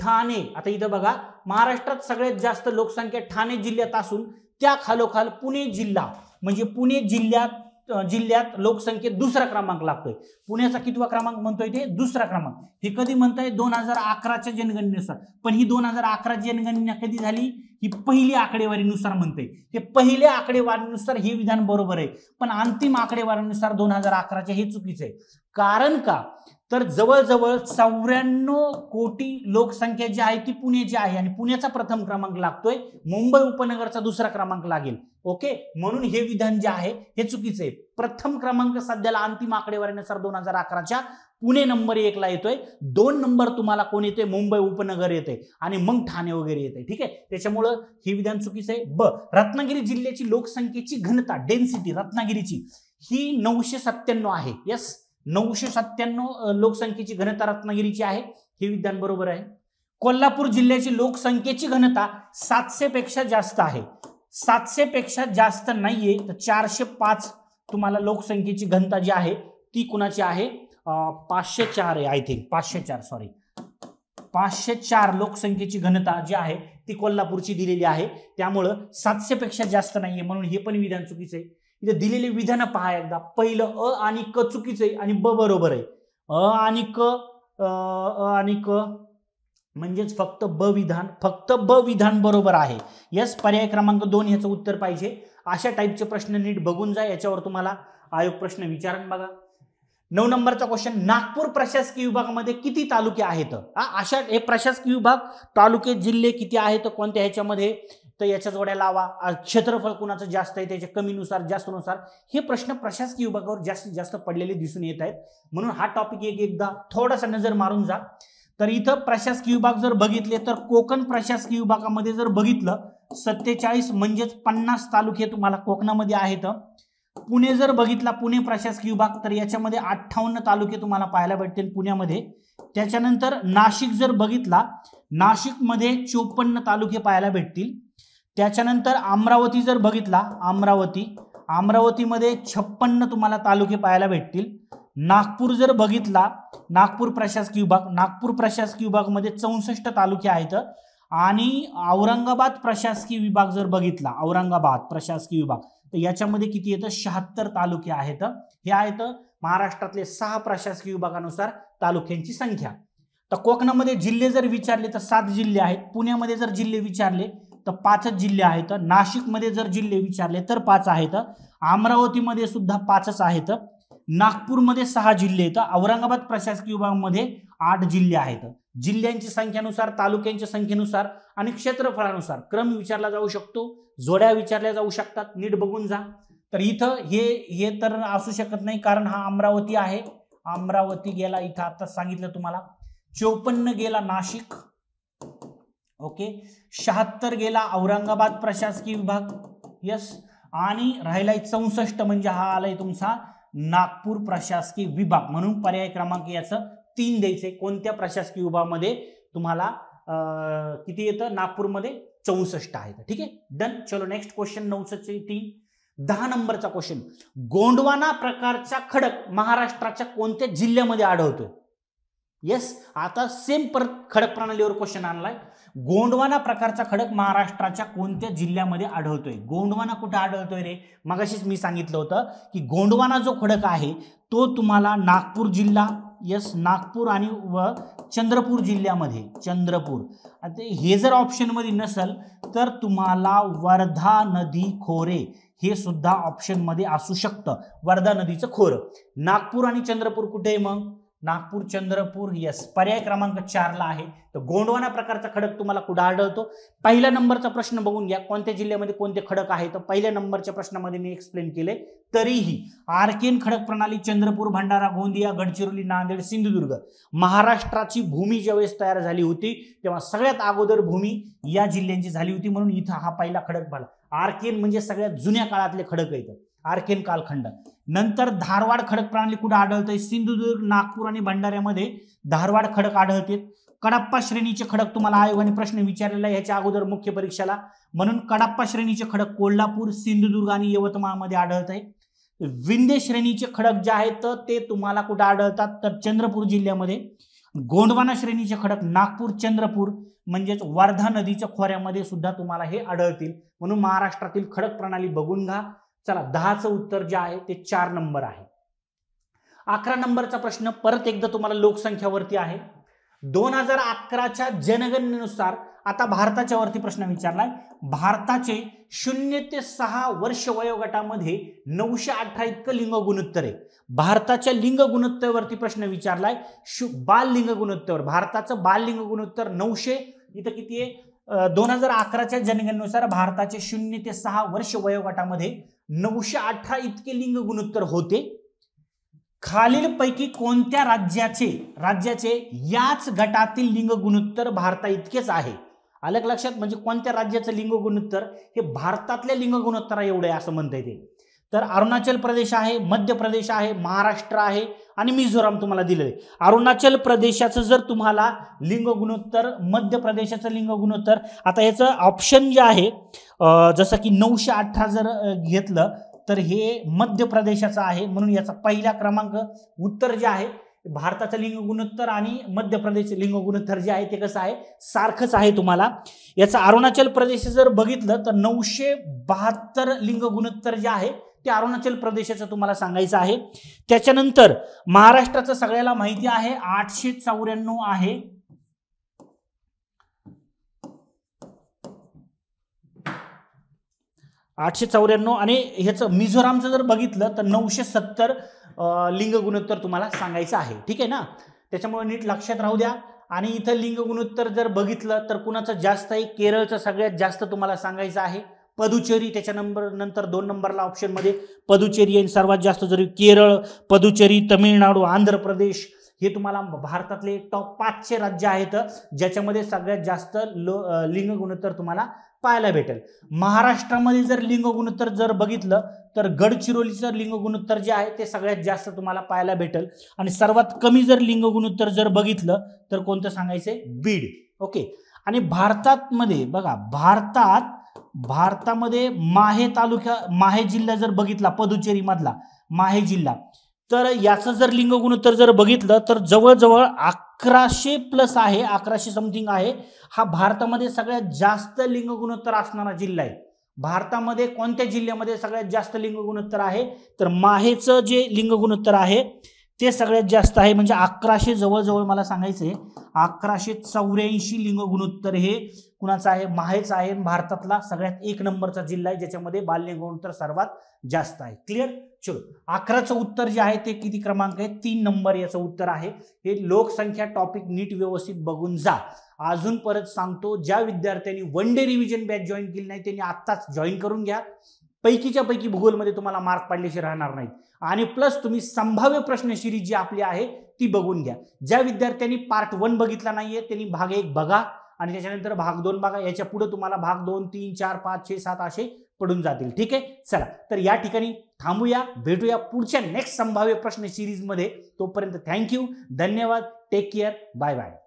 ठाणे। आता इथं बघा महाराष्ट्रात सगळ्यात जास्त लोकसंख्या ठाणे जिल्ह्यात असून त्या खालोखाल पुणे जिल्हा म्हणजे पुणे जिल्ह्यात जिल्ह्यात लोकसंख्येत दुसरा क्रमांक लागतोय। पुण्याचा कितवा क्रमांक म्हणतोय ते दुसरा क्रमांक। हे कधी म्हणताय दोन हजार अकराच्या जनगणनेनुसार, पण ही दोन हजार अकरा जनगणना कधी झाली ही पहिली आकडेवारीनुसार म्हणते। हे पहिल्या आकडेवारीनुसार हे विधान बरोबर आहे, पण अंतिम आकडेवारीनुसार दोन हजार अकराच्या हे चुकीचं आहे। कारण का तर जवळजवळ चौऱ्याण्णव कोटी लोकसंख्या जी आहे ती पुण्याची आहे आणि पुण्याचा प्रथम क्रमांक लागतोय, मुंबई उपनगरचा दुसरा क्रमांक लागेल। ओके, म्हणून हे विधान जे आहे हे चुकीचं आहे। प्रथम क्रमांक सध्याला अंतिम आकडेवारीनुसार दोन हजार अकराच्या पुणे नंबर एकला येतोय, दोन नंबर तुम्हाला कोण येतोय मुंबई उपनगर येते आणि मग ठाणे वगैरे येते। ठीक आहे, त्याच्यामुळं हे विधान चुकीचं आहे। ब रत्नागिरी जिल्ह्याची लोकसंख्येची घनता डेन्सिटी रत्नागिरीची ही नऊशे सत्त्याण्णव आहे। यस, नऊशे सत्त्याण्णव लोकसंख्येची घनता रत्नागिरीची आहे, हे विधान बरोबर आहे। कोल्हापूर जिल्ह्याची लोकसंख्येची घनता सातशे पेक्षा जास्त आहे, सातशे पेक्षा जास्त नाहीये तर चारशे पाच तुम्हाला लोकसंख्येची घनता जी आहे ती कुणाची आहे पाचशे चार आहे, आय थिंक पाचशे चार सॉरी पाचशे चार लोकसंख्येची घनता जी आहे ती कोल्हापूरची दिलेली आहे, त्यामुळं सातशे पेक्षा जास्त नाहीये म्हणून हे पण विधान चुकीचं आहे। इथे दिलेले विधान पहा एकदा, पहिलं अ आणि क चुकीचं आहे आणि ब बरोबर आहे। अ आणि क अ आणि क म्हणजेच फक्त ब विधान, फक्त ब विधान बरोबर आहे। यस, पर्याय क्रमांक दोन याचं उत्तर पाहिजे। अशा टाईपचे प्रश्न नीट बघून जा, याच्यावर तुम्हाला आयोग प्रश्न विचारून बघा। नऊ नंबरचा क्वेश्चन, नागपूर प्रशासकीय विभागामध्ये किती तालुके आहेत? अशा हे प्रशासकीय विभाग तालुके जिल्हे किती आहेत कोणत्या ह्याच्यामध्ये, तर याच्या जोड्या लावा। क्षेत्रफळ कुणाचं जास्त आहे त्याच्या कमीनुसार जास्तनुसार हे प्रश्न प्रशासकीय विभागावर जास्तीत जास्त पडलेले दिसून येत आहेत, म्हणून हा टॉपिक एक एकदा थोडासा नजर मारून जा। तर इथं प्रशासकीय विभाग जर बघितले तर कोकण प्रशासकीय विभागामध्ये जर बघितलं सत्तेचाळीस म्हणजेच पन्नास तालुके तुम्हाला कोकणामध्ये आहेत। पुणे जर बघितला पुणे प्रशासकीय विभाग तर याच्यामध्ये अठ्ठावन्न तालुके तुम्हाला पाहायला भेटतील पुण्यामध्ये। त्याच्यानंतर नाशिक जर बघितला नाशिकमध्ये चोपन्न तालुके पाहायला भेटतील। त्याच्यानंतर अमरावती जर बघितला अमरावती अमरावतीमध्ये छप्पन्न तुम्हाला तालुके पाहायला भेटतील। नागपूर जर बघितला नागपूर प्रशासकीय विभाग नागपूर प्रशासकीय विभागमध्ये चौसष्ट तालुके आहेत। आणि औरंगाबाद प्रशासकीय विभाग जर बघितला औरंगाबाद प्रशासकीय विभाग तर याच्यामध्ये किती येतं शहात्तर तालुके आहेत। हे आहेत महाराष्ट्रातले सहा प्रशासकीय विभागानुसार तालुक्यांची संख्या। तर कोकणामध्ये जिल्हे जर विचारले तर सात जिल्हे आहेत, पुण्यामध्ये जर जिल्हे विचारले तर पाचच जिल्हे आहेत, नाशिकमध्ये जर जिल्हे विचारले तर पाच आहेत, अमरावतीमध्ये सुद्धा पाचच आहेत, नागपूरमध्ये सहा जिल्हे आहेत, औरंगाबाद प्रशासकीय विभागामध्ये आठ जिल्हे आहेत। जिल्ह्यांची संख्यानुसार तालुक्यांच्या संख्येनुसार आणि क्षेत्रफळानुसार क्रम विचारला जाऊ शकतो, जोड्या विचारल्या जाऊ शकतात, नीट बघून जा। तर इथं हे हे तर असू शकत नाही कारण हा अमरावती आहे, अमरावती गेला इथं आता सांगितलं तुम्हाला, चोपन्न गेला नाशिक, ओके शहात्तर गेला औरंगाबाद प्रशासकीय विभाग, यस, आणि राहिलाय चौसष्ट म्हणजे हा आलाय तुमचा नागपूर प्रशासकीय विभाग, म्हणून पर्याय क्रमांक याचं तीन द्यायचे। कोणत्या प्रशासकीय विभागामध्ये तुम्हाला किती येतं नागपूरमध्ये चौसष्ट आहे। ठीक आहे, डन। चलो नेक्स्ट क्वेश्चन नऊशे तीन दहा नंबरचा क्वेश्चन, गोंडवाना प्रकारचा खडक महाराष्ट्राच्या कोणत्या जिल्ह्यामध्ये आढळतोय? येस, आता सेम पर खडक प्रणालीवर क्वेश्चन आणलाय। गोंडवाना प्रकारचा खडक महाराष्ट्राच्या कोणत्या जिल्ह्यामध्ये आढळतोय? गोंडवाना कुठे आढळतोय रे? मगाशीच मी सांगितलं होतं की गोंडवाना जो खडक आहे तो तुम्हाला नागपूर जिल्हा, यस, नागपूर आणि व चंद्रपूर जिल्ह्यामध्ये, चंद्रपूर। हे जर ऑप्शनमध्ये नसेल तर तुम्हाला वर्धा नदी खोरे हे सुद्धा ऑप्शनमध्ये असू शकतं, वर्धा नदीचं खोरं। नागपूर आणि चंद्रपूर कुठे आहे? मग नागपूर चंद्रपूर यस पर्याय क्रमांक चारला आहे। तर गोंडवाना प्रकारचा खडक तुम्हाला कुठे आढळतो पहिल्या नंबरचा प्रश्न बघून घ्या कोणत्या जिल्ह्यामध्ये कोणते खडक आहे। तर पहिल्या नंबरच्या प्रश्नामध्ये मी एक्सप्लेन केले। तरीही आर्कियन खडक प्रणाली चंद्रपूर भंडारा गोंदिया गडचिरोली नांदेड सिंधुदुर्ग महाराष्ट्राची भूमी ज्यावेळेस तयार झाली होती तेव्हा सगळ्यात अगोदर भूमी या जिल्ह्यांची झाली होती म्हणून इथं हा पहिला खडक झाला। आर्कियन म्हणजे सगळ्यात जुन्या काळातले खडक आहेत आर्कियन कालखंड। नंतर धारवाड खडक प्रणाली कुठे आढळते सिंधुदुर्ग नागपूर आणि भंडाऱ्यामध्ये धारवाड खडक आढळते। कडप्पा श्रेणीचे खडक तुम्हाला आयोगाने प्रश्न विचारलेला आहे याच्या अगोदर मुख्य परीक्षेला म्हणून कडप्पा श्रेणीचे खडक कोल्हापूर सिंधुदुर्ग आणि यवतमाळमध्ये आढळते। विंध्य श्रेणीचे खडक जे आहेत ते तुम्हाला कुठे आढळतात तर चंद्रपूर जिल्ह्यामध्ये। गोंडवाना श्रेणीचे खडक नागपूर चंद्रपूर म्हणजे वर्धा नदीच्या खोऱ्यामध्ये सुद्धा तुम्हाला हे आढळतील म्हणून महाराष्ट्रातील खडक प्रणाली बघून घ्या। चला दहाचं उत्तर जे आहे ते चार नंबर आहे। अकरा नंबरचा प्रश्न परत एकदा तुम्हाला लोकसंख्यावरती आहे। दोन हजार अकराच्या जनगणनेनुसार आता भारताच्या वरती प्रश्न विचारलाय भारताचे शून्य ते सहा वर्ष वयोगटामध्ये नऊशे अठरा इतकं लिंग गुणोत्तर आहे। भारताच्या लिंग गुणोत्तरावरती प्रश्न विचारलाय बाल लिंग गुणोत्तर भारताचं बाल लिंग गुणोत्तर नऊशे इथं किती आहे दोन हजार अकराच्या जनगणनेनुसार भारताचे शून्य ते सहा वर्ष वयोगटामध्ये नऊशे अठरा इतके लिंग गुणोत्तर होते। खालीलपैकी कोणत्या राज्याचे राज्याचे याच गटातील लिंग गुणोत्तर भारता इतकेच आहे। अलग लक्षात म्हणजे कोणत्या राज्याचं लिंग गुणोत्तर हे भारतातल्या लिंग गुणोत्तरा एवढे असं म्हणता येते। तर अरुणाचल प्रदेश आहे मध्य प्रदेश आहे महाराष्ट्र आहे आणि मिझोराम तुम्हाला दिलेलं आहे। अरुणाचल प्रदेशाचं जर तुम्हाला लिंग गुणोत्तर मध्य प्रदेशाचं लिंग गुणोत्तर आता याचं ऑप्शन जे आहे जसं की नऊशे अठरा जर घेतलं तर हे मध्य प्रदेशाचं आहे म्हणून याचा पहिला क्रमांक उत्तर जे आहे भारताचं लिंग गुणोत्तर आणि मध्य प्रदेशचं लिंग गुणोत्तर जे आहे ते कसं आहे सारखंच आहे तुम्हाला याचं। अरुणाचल प्रदेश जर बघितलं तर नऊशे बहात्तर लिंग गुणोत्तर जे आहे ते अरुणाचल प्रदेशाचं तुम्हाला सांगायचं आहे। त्याच्यानंतर महाराष्ट्राचं सगळ्याला माहिती आहे आठशे चौऱ्याण्णव आहे आठशे चौऱ्याण्णव आणि ह्याचं मिझोरामचं जर बघितलं तर नऊशे सत्तर लिंग गुणोत्तर तुम्हाला सांगायचं आहे। ठीक आहे ना त्याच्यामुळे नीट लक्षात राहू द्या। आणि इथं लिंग गुणोत्तर जर बघितलं तर कुणाचं जास्त आहे केरळचं सगळ्यात जास्त तुम्हाला सांगायचं आहे पदुचेरी त्याच्या नंबर नंतर दोन नंबरला ऑप्शन मध्ये पदुचेरी आणि सर्वात जास्त जरी केरळ पदुचेरी तमिळनाडू आंध्र प्रदेश हे तुम्हाला भारतातले टॉप पाचशे राज्य आहेत ज्याच्यामध्ये सगळ्यात जास्त लिंग गुणोत्तर तुम्हाला पाहायला भेटेल। महाराष्ट्रामध्ये जर लिंग गुणोत्तर जर बघितलं तर गडचिरोलीचं लिंग गुणोत्तर जे आहे ते सगळ्यात जास्त तुम्हाला पाहायला भेटेल आणि सर्वात कमी जर लिंग गुणोत्तर जर बघितलं तर कोणतं सांगायचंय बीड। ओके आणि भारतात मध्ये बघा भारतात भारतामध्ये माहे तालुका माहे जिल्हा जर बघितला पदुचेरी मधला माहे जिल्हा तर याचं जर लिंग गुणोत्तर जर बघितलं तर जवळजवळ अकराशे प्लस आहे अकराशे समथिंग आहे। हा भारतामध्ये सगळ्यात जास्त लिंग गुणोत्तर असणारा जिल्हा आहे। भारतामध्ये कोणत्या जिल्ह्यामध्ये सगळ्यात जास्त लिंग गुणोत्तर आहे तर माहेचं जे लिंग गुणोत्तर आहे ते सगळ्यात जास्त आहे म्हणजे अकराशे जवळजवळ मला सांगायचंय अकराशे चौऱ्याऐंशी लिंग गुणोत्तर हे कुणाचं आहे माहेचं आहे। भारतातला सगळ्यात एक नंबरचा जिल्हा आहे ज्याच्यामध्ये बाल लिंग गुणोत्तर सर्वात जास्त आहे। क्लिअर चलो अकराचं उत्तर जे आहे ते किती क्रमांक आहे तीन नंबर याचं उत्तर आहे। हे लोकसंख्या टॉपिक नीट व्यवस्थित बघून जा। अजून परत सांगतो ज्या विद्यार्थ्यांनी one day revision batch join केली नाही त्यांनी आत्ताच जॉईन करून घ्या पैकीच्या पैकी भूगोलमध्ये तुम्हाला मार्क पाडल्याशी राहणार नाहीत आणि प्लस तुम्ही संभाव्य प्रश्न सिरीज जी आपली आहे ती बघून घ्या। ज्या विद्यार्थ्यांनी पार्ट वन बघितला नाहीये त्यांनी भाग एक बघा आणि त्याच्यानंतर भाग दोन बघा याच्या पुढे तुम्हाला भाग दोन तीन चार पाच छे सात असे पडून जातील। ठीक आहे चला तर या ठिकाणी थांबूया भेटूया पुढच्या नेक्स्ट संभाव्य प्रश्न सिरीजमध्ये। तोपर्यंत थँक्यू धन्यवाद टेक केअर बाय बाय।